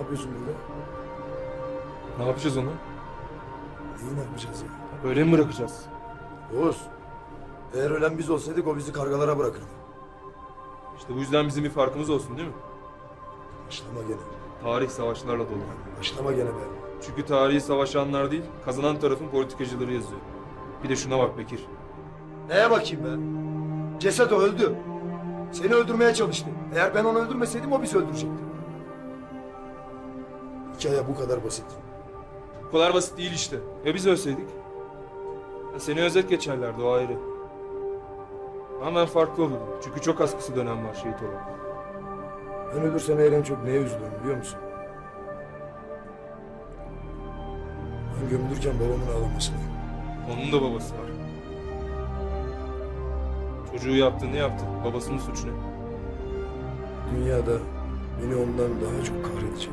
Ne şimdi de. Ne yapacağız onu? Neyi ne yapacağız ya? Öyle mi bırakacağız? Oğuz, eğer ölen biz olsaydık o bizi kargalara bırakırdı. İşte bu yüzden bizim bir farkımız olsun değil mi? Başlama gene. Tarih savaşlarla dolu. Başlama gene be. Çünkü tarihi savaşanlar değil, kazanan tarafın politikacıları yazıyor. Bir de şuna bak Bekir. Neye bakayım ben? Ceset o öldü. Seni öldürmeye çalıştı. Eğer ben onu öldürmeseydim o bizi öldürecekti. Hikaye bu kadar basit. Bu kadar basit değil işte. Ya biz ölseydik? Ya seni özet geçerlerdi, o ayrı. Ama ben farklı olurdum. Çünkü çok az kısa dönem var şehit olarak. Ben ölürsem en çok neye üzülüyorum biliyor musun? Ben gömülürken babamın ağlamasını. Onun da babası var. Çocuğu yaptığını yaptı. Babasının suçu ne? Dünyada beni ondan daha çok kahredecek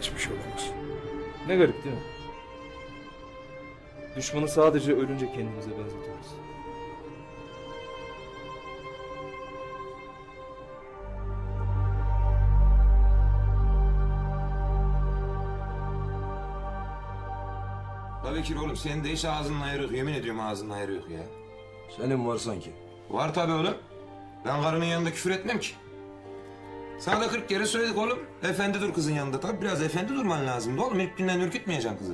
hiçbir şey olamaz. Ne garip değil mi? Düşmanı sadece ölünce kendimize benzetiyoruz. La Bekir oğlum senin de hiç ağzının ayarı yok. Yemin ediyorum ağzının ayarı yok ya. Senin var sanki. Var tabii oğlum. Ben karının yanında küfür etmem ki. Sana da 40 kere söyledik oğlum. Efendi dur kızın yanında. Tabii biraz efendi durman lazımdı oğlum. İlk günden ürkütmeyeceksin kızı.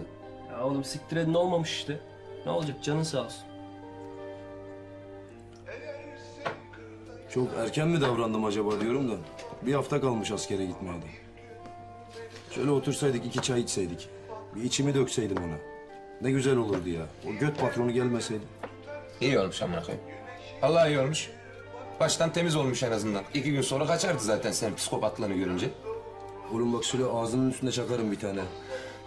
Ya oğlum siktir edin olmamış işte. Ne olacak canın sağ olsun. Çok erken mi davrandım acaba diyorum da. Bir hafta kalmış askere gitmeydi. Şöyle otursaydık iki çay içseydik. Bir içimi dökseydim ona. Ne güzel olurdu ya. O göt patronu gelmeseydi. İyi olmuş amına koyayım. Allah iyi olmuş. Baştan temiz olmuş en azından. İki gün sonra kaçardı zaten sen psikopatlığını görünce. Oğlum bak şöyle ağzının üstüne çakarım bir tane.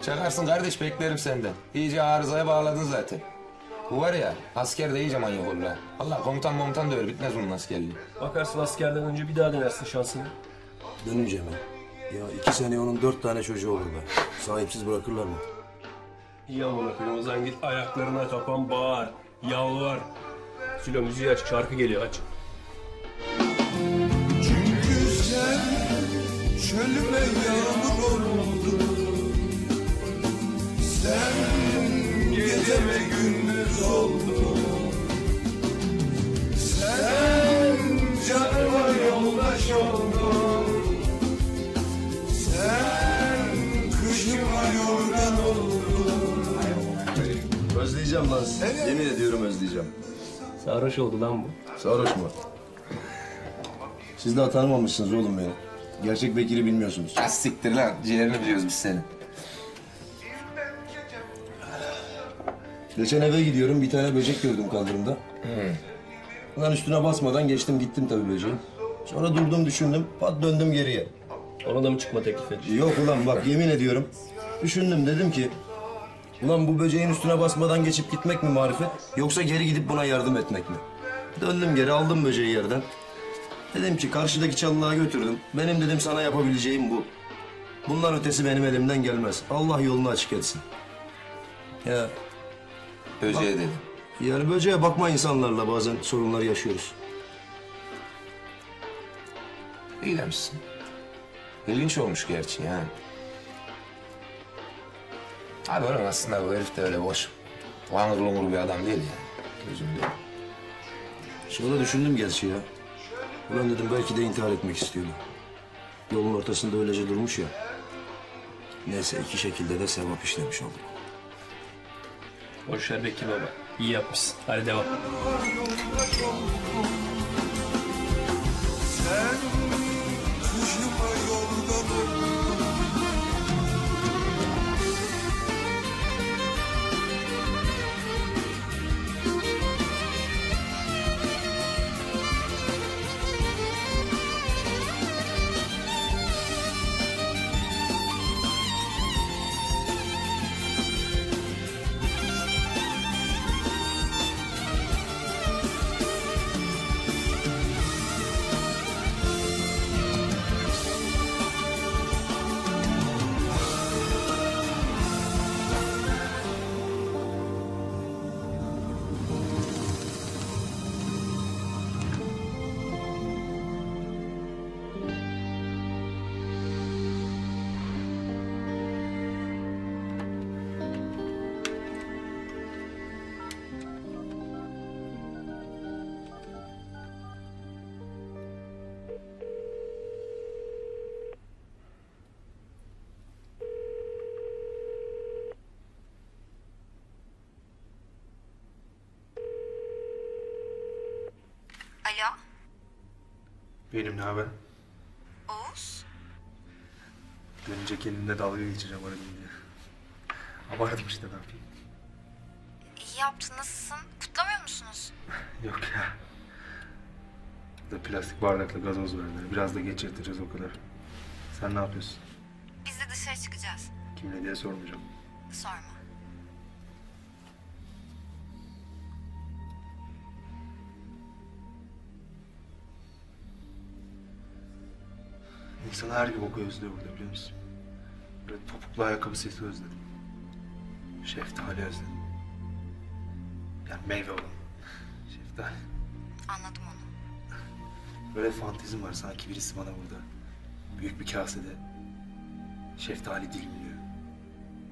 Çakarsın kardeş beklerim senden. İyice arızaya bağladın zaten. Bu var ya asker de iyice manyak olur ha. Vallahi komutan da öyle bitmez onun askerliği. Bakarsın askerden önce bir daha denersin şansını. Dönünce mi? Ya 2 sene onun 4 tane çocuğu olur be. Sahipsiz bırakırlar mı? İyi amına koyayım o zaman git ayaklarına kapan bağır. Yalvar. Sülo müziği aç, şarkı geliyor aç. Çünkü sen çölüme yağmur oldun. Sen geceme gündüz oldun. Sen canıma yoldaş oldun. Sen kışıma yorgan oldun. Özleyeceğim lan. Evet. Yemin ediyorum özleyeceğim. Sarhoş oldu lan bu. Sarhoş mu? Siz daha tanımamışsınız oğlum beni. Gerçek Bekir'i bilmiyorsunuz. Az siktir lan. Ciğerini biliyoruz biz seni. Geçen eve gidiyorum. Bir tane böcek gördüm kaldırımda. Lan üstüne basmadan geçtim gittim tabii böceğin. Sonra durdum düşündüm. Pat döndüm geriye. Ona da mı çıkma teklif edin? Yok ulan bak yemin ediyorum. Düşündüm dedim ki... Ulan bu böceğin üstüne basmadan geçip gitmek mi marifet? Yoksa geri gidip buna yardım etmek mi? Döndüm geri aldım böceği yerden. Dedim ki karşıdaki çalılığa götürdüm. Benim dedim sana yapabileceğim bu. Bundan ötesi benim elimden gelmez. Allah yolunu açık etsin. Ya. Böceğe dedim. Yani böceğe bakma insanlarla bazen sorunlar yaşıyoruz. İyi demişsin. İlginç olmuş gerçi yani. Abi oğlum aslında bu herif de öyle boş. Langır lungur bir adam değil yani. Gözümde. Şurada düşündüm gerçi ya. Ulan dedim belki de intihar etmek istiyordu. Yolun ortasında öylece durmuş ya. Neyse 2 şekilde de sevap işlemiş olduk. Boşver Bekir baba. İyi yapmışsın. Hadi devam. Sen kuşuma yoldan oldun. Alo? Benim, ne haber? Oğuz? Dönünce kendimle dalga geçeceğim aradım diye. Abartım işte, ne yapayım? İyi yaptın, nasılsın? Kutlamıyor musunuz? Yok ya. Da plastik bardakla gazoz verdiler. Biraz da geçirteceğiz o kadar. Sen ne yapıyorsun? Biz de dışarı çıkacağız. Kimle diye sormayacağım. Sorma. İnsan her gün boku özlüyor burada, biliyor musun? Böyle topuklu ayakkabı sesi özledim. Şeftali özledim. Yani meyve olan şeftali. Anladım onu. Böyle fantezim var, sanki birisi bana burada büyük bir kasede şeftali dilimliyor.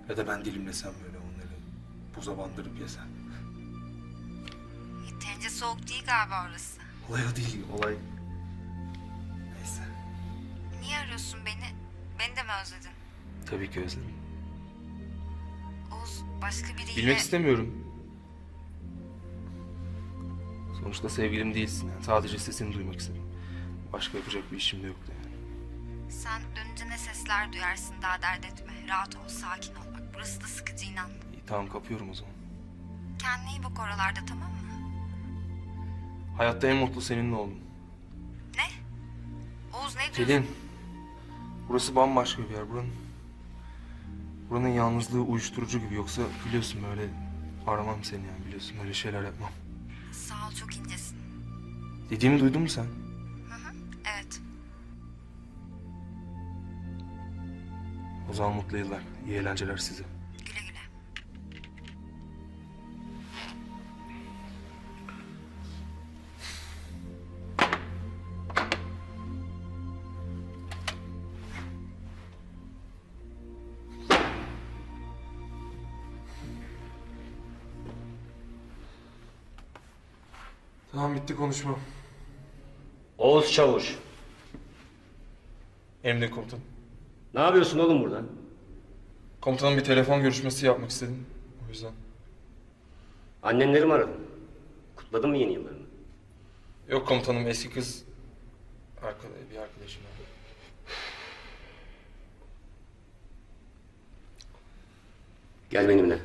Ya da ben dilimlesem böyle onları buza bandırıp yesem. Yeterince soğuk değil galiba orası. Olay o değil, olay. Neyse. Niye arıyorsun beni? Beni de mi özledin? Tabii ki özledim. Oğuz, başka biriyle... Bilmek istemiyorum. Sonuçta sevgilim değilsin. Yani sadece sesini duymak istedim. Başka yapacak bir işim de yoktu yani. Sen dönünce ne sesler duyarsın, daha dert etme. Rahat ol, sakin ol. Bak burası da sıkıcı, inan. İyi, tamam, kapıyorum o zaman. Kendine iyi bak oralarda, tamam mı? Hayatta en mutlu seninle oldum. Ne? Oğuz, ne diyorsun? Pelin, burası bambaşka bir yer. Buranın yalnızlığı uyuşturucu gibi. Yoksa biliyorsun böyle aramam seni yani, biliyorsun böyle şeyler yapmam. Sağ ol, çok incesin. Dediğimi duydun mu sen? Hı, evet. O zaman mutlu yıllar, iyi eğlenceler size. Güle güle. Tamam, bitti konuşma. Oğuz Çavuş. Emre komutan. Ne yapıyorsun oğlum burada? Komutanım, bir telefon görüşmesi yapmak istedim. O yüzden. Annenleri mi aradın? Kutladın mı yeni yıllarını? Yok komutanım, eski kız... bir arkadaşım var. Gel benimle.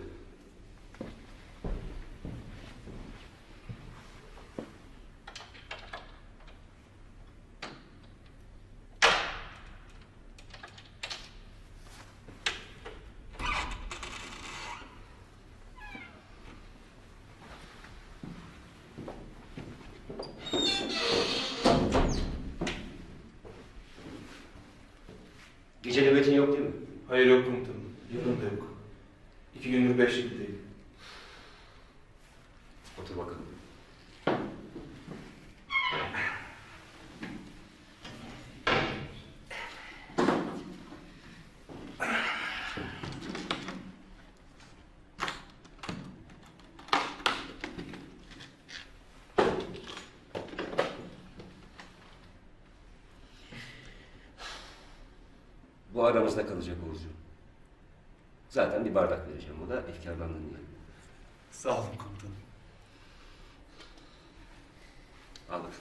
Bu aramızda kalacak Oğuzcuğum. Zaten bir bardak vereceğim, o da efkarlandın diye. Sağ olun komutanım. Al bakalım.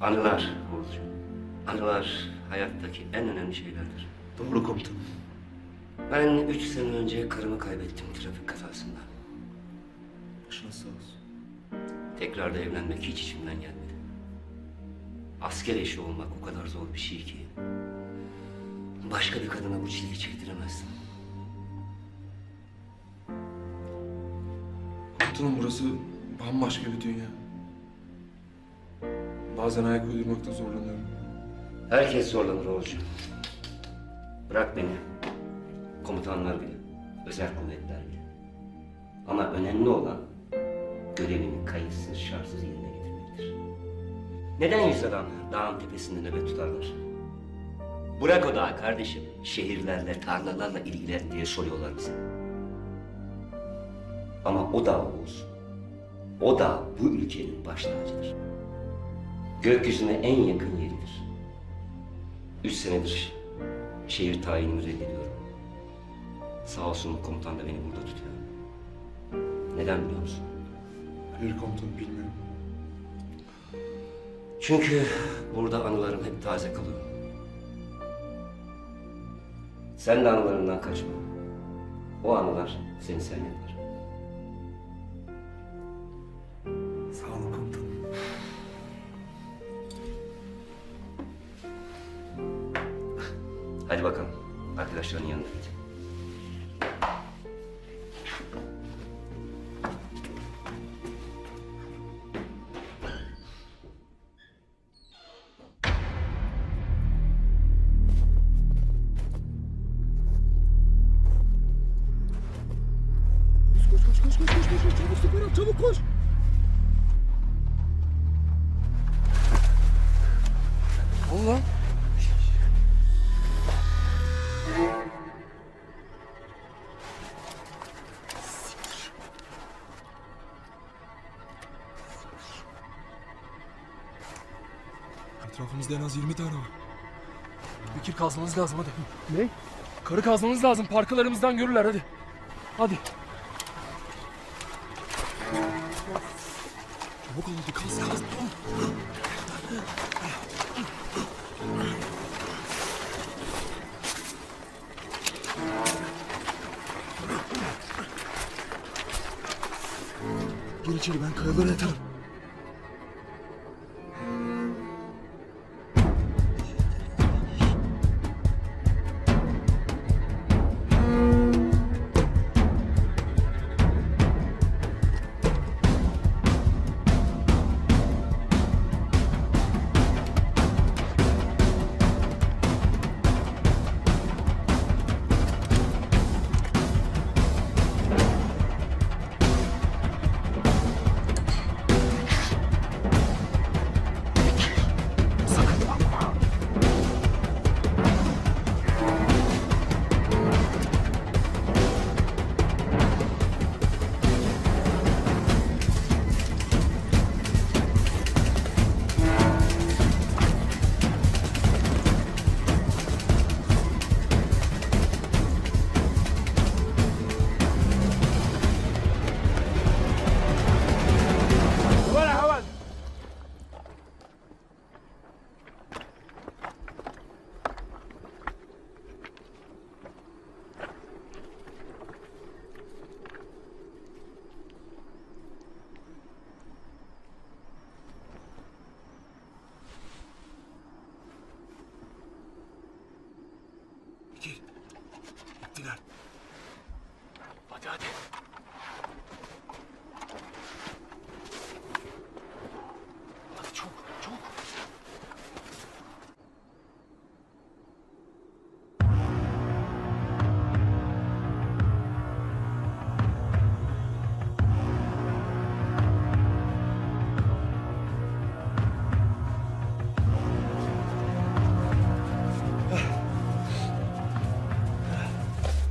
Anılar Oğuzcuğum. Anılar hayattaki en önemli şeylerdir. Doğru komutanım. Ben 3 sene önce karımı kaybettim trafik kazasında. Başınız sağ olsun. Tekrar da evlenmek hiç içimden gelmedi. Asker eşi olmak o kadar zor bir şey ki. Başka bir kadına bu çileyi çektiremezsin. Komutanım, burası bambaşka bir dünya. Bazen ayak uydurmakta zorlanıyorum. Herkes zorlanır Oğuzcuğum. Bırak beni. Komutanlar bile, özel kuvvetler bile. Ama önemli olan görevini kayıtsız şartsız yerine getirmektir. Neden Yüzdağ'dan dağın tepesinde nöbet tutarlar? Bırak o dağı kardeşim, şehirlerle, tarlalarla ilgilen diye soruyorlar bize. Ama o dağ Oğuz, o dağ bu ülkenin baş tacıdır. Gökyüzüne en yakın yeridir. 3 senedir şehir tayinimi reddediyorum. Sağ olsun komutan da beni burada tutuyor. Neden biliyor musun? Hayır komutanım, bilmiyorum. Çünkü burada anılarım hep taze kalıyor. Sen de anılarından kaçma. O anılar seni sen yapar. Sağ olun komutanım. Hadi bakalım. Arkadaşların yanına git. Etrafımızda en az 20 tane var. Bekir, kazmamız lazım hadi. Ne? Karı kazmamız lazım. Parkalarımızdan görürler hadi. Hadi. Çabuk oldu, kaz. Gir içeri, ben kayalara yatarım.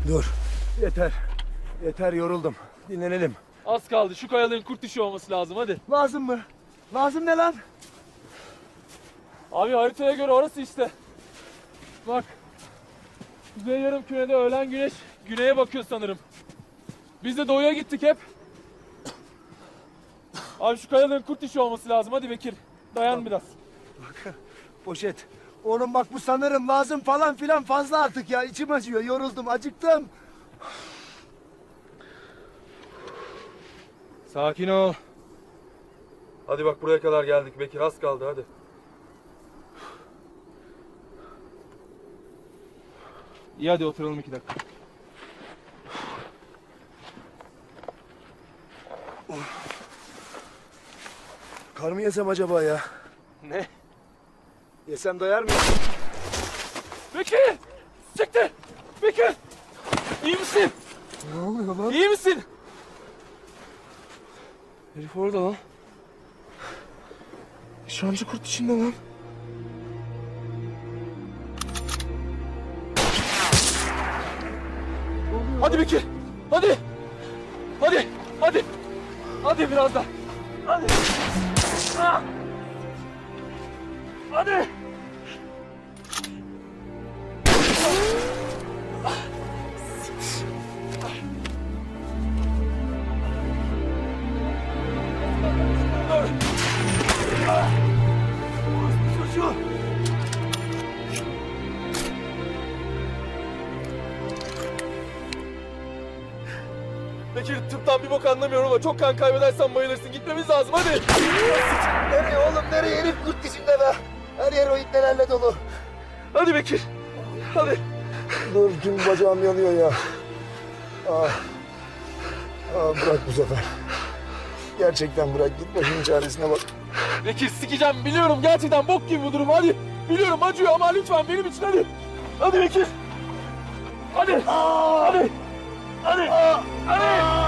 Dur. Yeter yoruldum. Dinlenelim. Az kaldı. Şu kayaların kurt dişi olması lazım hadi. Lazım mı? Lazım ne lan? Abi haritaya göre orası işte. Bak. Kuzey yarımkürede öğlen güneş güneye bakıyor sanırım. Biz de doğuya gittik hep. Abi şu kayaların kurt dişi olması lazım hadi Bekir. Dayan bak, biraz. Bak poşet. Oğlum bak bu sanırım lazım falan filan fazla artık ya. İçim acıyor, yoruldum, acıktım. Sakin ol. Hadi bak buraya kadar geldik Bekir, az kaldı hadi. İyi hadi oturalım 2 dakika. Kar mı yesem acaba ya? Ne? Yesem doyar mıyım? Bekir! Çıktı! Bekir! İyi misin? Ne oluyor lan? İyi misin? Herif orada lan. Şamcı kurt içinde lan. Hadi Bekir, hadi. Hadi, hadi. Hadi biraz daha. Hadi. Hadi. Bir bok anlamıyorum ama çok kan kaybedersen bayılırsın. Gitmemiz lazım hadi. Nereye oğlum nereye? Herif kurt dişinde be. Her yer o ipnelerle dolu. Hadi Bekir. Hadi. Dur gün bacağım yanıyor ya. Bırak bu sefer. Gerçekten bırak git başının çaresine bak. Bekir sikeceğim biliyorum gerçekten bok gibi bu durum hadi. Biliyorum acıyor ama lütfen benim için hadi. Hadi Bekir. Hadi. Hadi. Hadi. Hadi.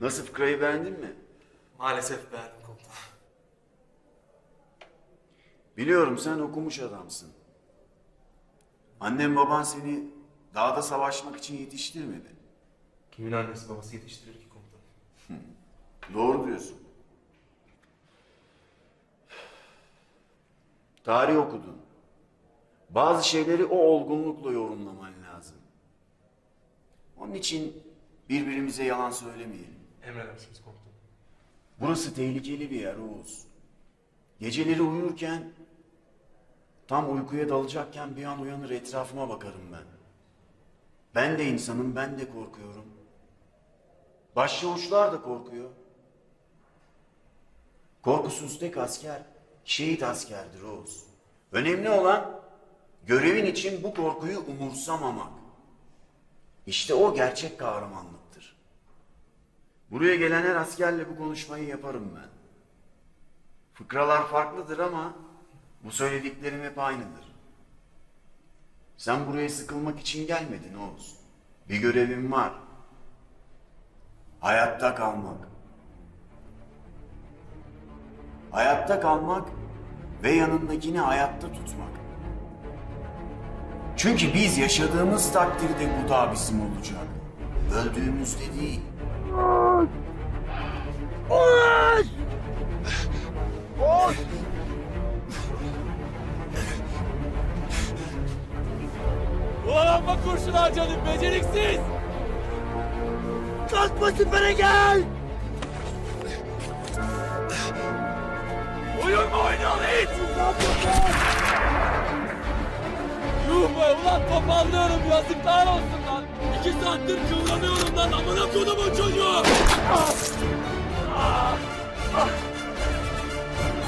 Nasıl fıkrayı beğendin mi? Maalesef beğendim komutanım. Biliyorum sen okumuş adamsın. Annem baban seni dağda savaşmak için yetiştirmedi. Kimin annesi babası yetiştirir ki komutanım? Doğru diyorsun. Tarih okudun. Bazı şeyleri o olgunlukla yorumlaman lazım. Onun için birbirimize yalan söylemeyelim. Emredersiniz komutanım. Burası tehlikeli bir yer Oğuz. Geceleri uyurken, tam uykuya dalacakken bir an uyanır etrafıma bakarım ben. Ben de insanım, ben de korkuyorum. Başçavuşlar da korkuyor. Korkusuz tek asker, şehit askerdir Oğuz. Önemli olan, görevin için bu korkuyu umursamamak. İşte o gerçek kahramanlıktır. Buraya gelen her askerle bu konuşmayı yaparım ben. Fıkralar farklıdır ama bu söylediklerim hep aynıdır. Sen buraya sıkılmak için gelmedin Oğuz. Bir görevin var. Hayatta kalmak. Hayatta kalmak ve yanındakini hayatta tutmak. Çünkü biz yaşadığımız takdirde bu da bizim olacak. Öldüğümüzde değil. Oğuz! Oğuz! Ulan amma kurşun harcadın beceriksiz! Kalkma süpere gel! Uyur mu oynalı hiç? Yuh be ulan topallıyorum yazıklar olsun lan. 2 saattir kıvranıyorum lan amına kodumun çocuğu.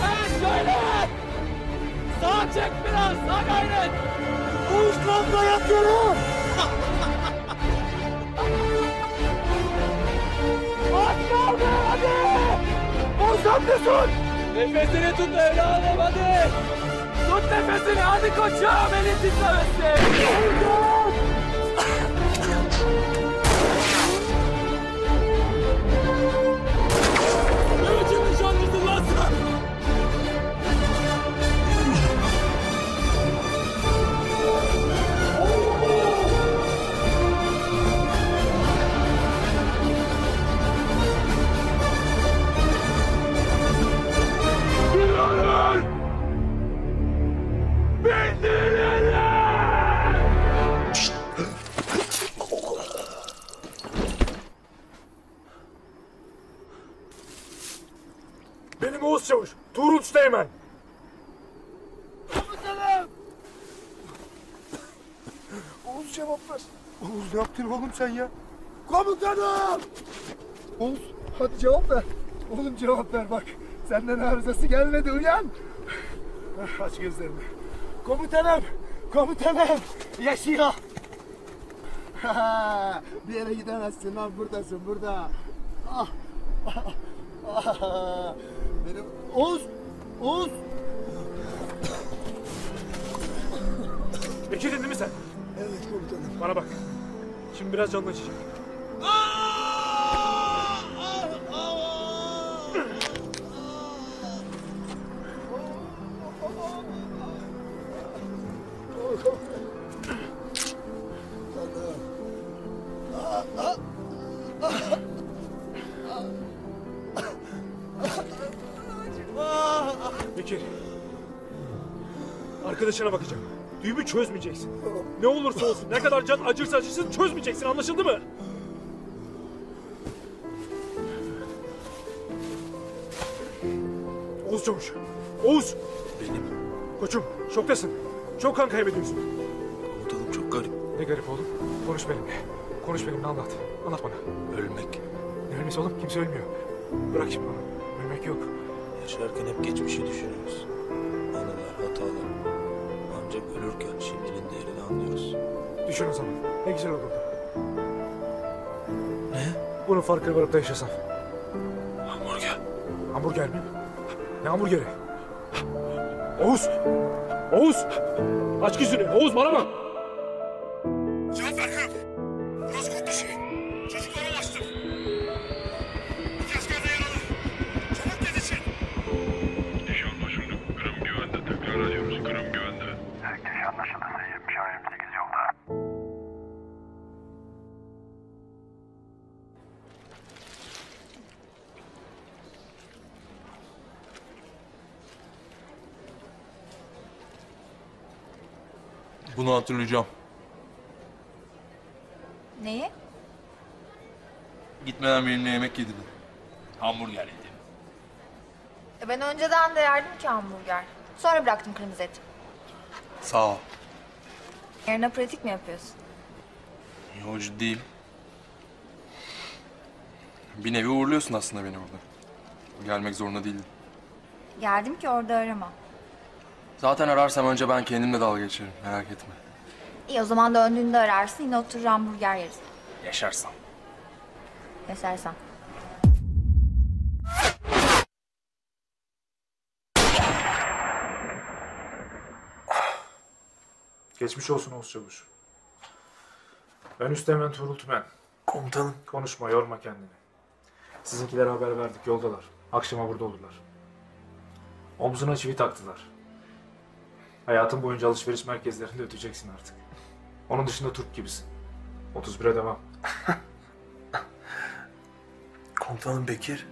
Hey şöyle. Sağa çek biraz sağ gayret. Oğuz kamla yapıyorum. Aç kaldı hadi. Oğuz kamlıyorsun. Nefesini tut evladım hadi. Tut nefesini hadi koçum elin titremesi. Ne biçim nişancısın lan sen? Beni dinle! Başçavuş, Tuğrul Steğmen. Komutanım! Oğuz cevap ver. Oğuz ne yaptın oğlum sen ya? Komutanım! Oğuz hadi cevap ver. Oğlum cevap ver bak. Senden arızası gelmedi uyan. Aç gözlerini. Komutanım! Komutanım! Yaşıyor! Bir yere gidemezsin lan, buradasın, burada. Ah. Benim... Oğuz! Oğuz! Bekirdin değil mi sen? Evet komutanım. Bana bak. Şimdi biraz canlı açacak. Bekir, arkadaşına bakacağım. Düğümü çözmeyeceksin. Ne olursa olsun, ne kadar can acırsa acırsın çözmeyeceksin. Anlaşıldı mı? Oğuz Çavuş. Oğuz. Benim. Koçum, şoktasın. Çok kan kaybediyorsun. Komutanım çok garip. Ne garip oğlum? Konuş benimle. Konuş benimle, anlat. Anlat bana. Ölmek. Ne ölmesi oğlum? Kimse ölmüyor. Bırak şimdi onu. Ölmek yok. Yaşarken hep geçmişi düşünüyoruz. Anılar, hatalar. Ancak ölürken şimdinin değerini anlıyoruz. Düşün o zaman. Ne güzel olurdu. Ne? Bunun farkını varıp da yaşasam. Hamburger. Hamburger mi? Ne hamburgeri? Oğuz! Oğuz! Aç gözünü. Oğuz bana bak! Cevap ver Kırım. Burası Kurt Dişi. Çocuklara ulaştım. İki asker de yaralı. Çabuk yetişin. Dişi anlaşıldı. Kırım güvende. Tekrar arıyoruz. Kırım güvende. Dişi anlaşıldı. Sayın Şahin 8 yolda. Bunu hatırlayacağım. Neyi? Gitmeden benimle yemek yedirdin. Hamburger yedim. Ben önceden de yerdim ki hamburger. Sonra bıraktım kırmızı eti. Sağ ol. Yarına pratik mi yapıyorsun? Yo, ciddiyim. Bir nevi uğurluyorsun aslında beni burada. Gelmek zorunda değildin. Geldim ki orada arama. Zaten ararsam önce ben kendimle dalga geçerim, merak etme. İyi, o zaman döndüğünde ararsın, yine oturur hamburger yeriz. Yaşarsan. Yaşarsan. Geçmiş olsun Oğuz Çavuş. Ben Üsteğmen Tuğrul Tümen. Komutanım. Konuşma, yorma kendini. Sizinkilere haber verdik, yoldalar. Akşama burada olurlar. Omzuna çivi taktılar. Hayatın boyunca alışveriş merkezlerinde öteceksin artık. Onun dışında Türk gibisin. 31'e devam. Komutanım Bekir.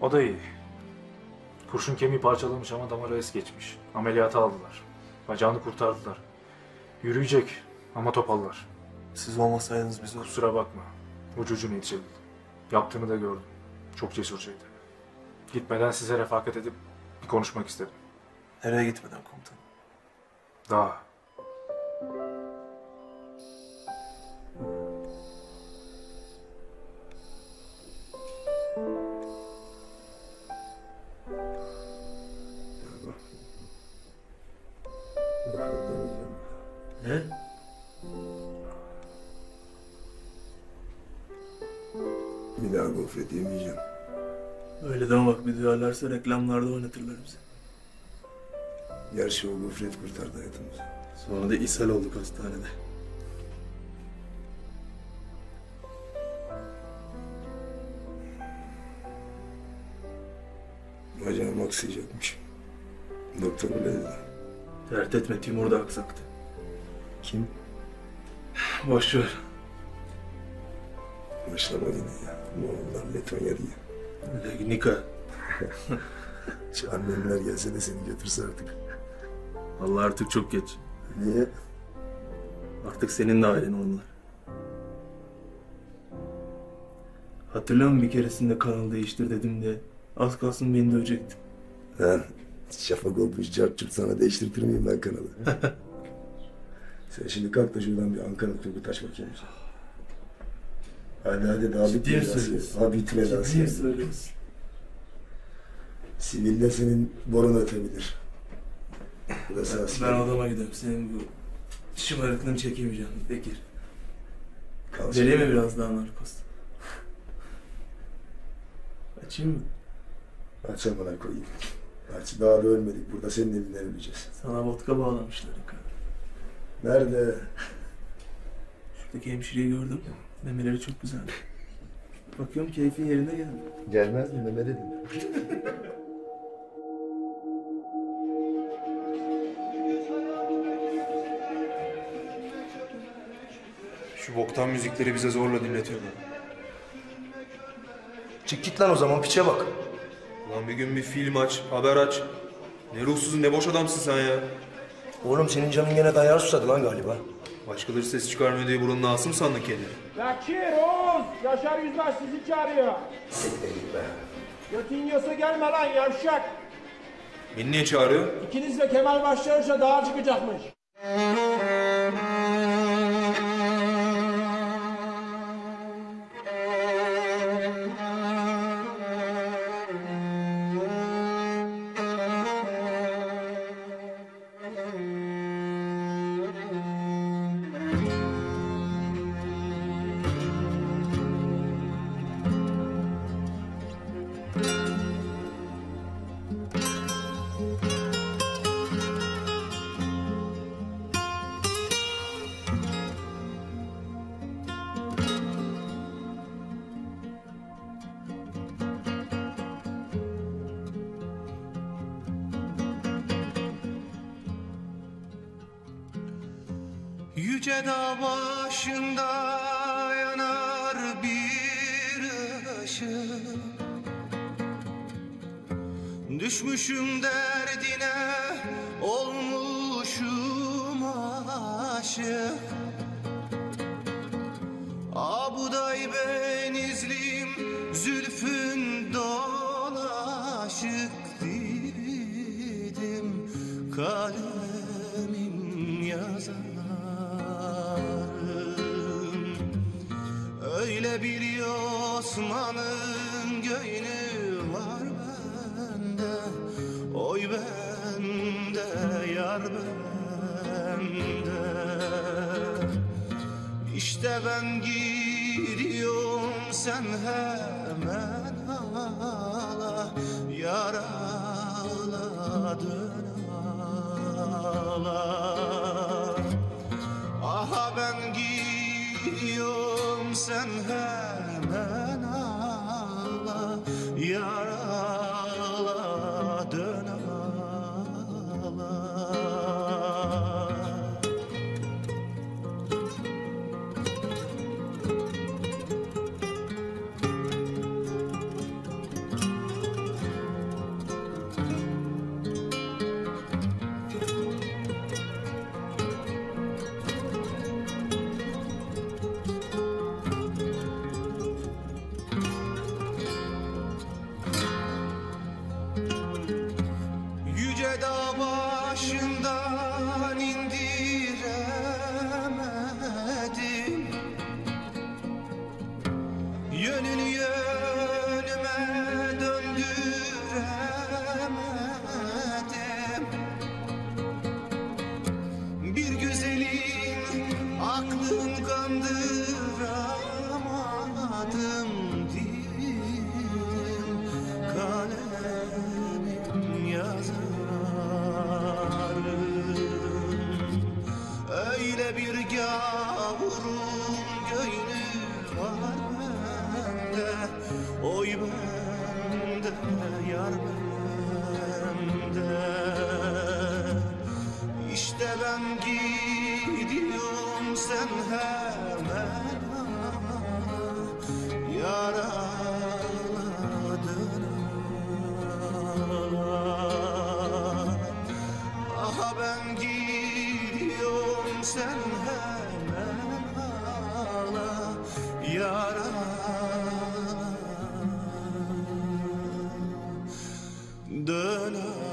O da iyi. Kurşun kemiği parçalamış ama damara es geçmiş. Ameliyata aldılar. Bacağını kurtardılar. Yürüyecek ama topallar. Siz olmasaydınız bize... Kusura bakma. Ucucun yetişebildi. Yaptığını da gördüm. Çok cesurcaydı. Gitmeden size refakat edip bir konuşmak istedim. Nereye gitmeden komutanım? Daha. Ne? Bir daha gofret yemeyeceğim. Öğleden vakti duyarlarsa reklamlarda oynatırlar bizi. Gerçi o gofret kurtardı hayatımızı. Sonra da ishal olduk hastanede. Bacağım aksayacakmış. Doktor öyle dedi. Dert etme, Timur da aksaktı. Kim? Boşver. Başlama yine ya. Moğollar, Letonya diye. Legnica. Şu annemler gelse de seni götürse artık. Vallahi artık çok geç. Niye? Artık senin de ailen onlar. Hatırlıyor musun bir keresinde kanalı değiştir dedim de Az kalsın beni dövecektin. Ha, şafak olmuş çarçurt sana değiştirtir miyim ben kanalı? Sen şimdi kalk da şuradan bir Ankara türkü taş bakayım. Hadi hadi daha bitmedi asker. Daha bitmedi asker. Sivilde senin borun ötebilir. Burası asker. Ben odama giderim. Senin bu şımarıklığını çekemeyeceğim Bekir. Vereyim mi biraz daha narkoz? Açayım mı? Aç amına koyayım. Aç, daha da ölmedik. Burada senin elinden öleceğiz. Sana vodka bağlamışlar. Nerede? Şuradaki hemşireyi gördüm. Memeleri çok güzel. Bakıyorum keyfin yerine geldi. Gelmez mi? Meme dedim. Şu boktan müzikleri bize zorla dinletiyorlar. Çık git lan o zaman, piçe bak. Lan bir gün bir film aç, haber aç. Ne ruhsuz, ne boş adamsın sen ya. Oğlum senin canın gene dayağı susadı lan galiba. Başkaları ses çıkarmıyor diye buranın ağası mı sandın kendini? Bekir, Oğuz! Yaşar Yüzbaşı sizi çağırıyor. Siktir git be. Götün yosu gelme lan yavşak. Beni niye çağırıyor? İkiniz de Kemal Başçavuş'a dağa çıkacakmış. Yüce dağ başında yanar bir ışık. Düşmüşüm derdine, olmuşum aşık. Abuday benizlim, zülfün dolaşık dedim. Kalemim yazar. Öyle bir Osman'ın göğünü var bende. Oy bende, yar bende. İşte ben gidiyorum, sen hemen ağla. Yar ağla, dön ağla. Aha ben gidiyorum, sen hemen ağla, yar ağla, dön ağla. Yara döner.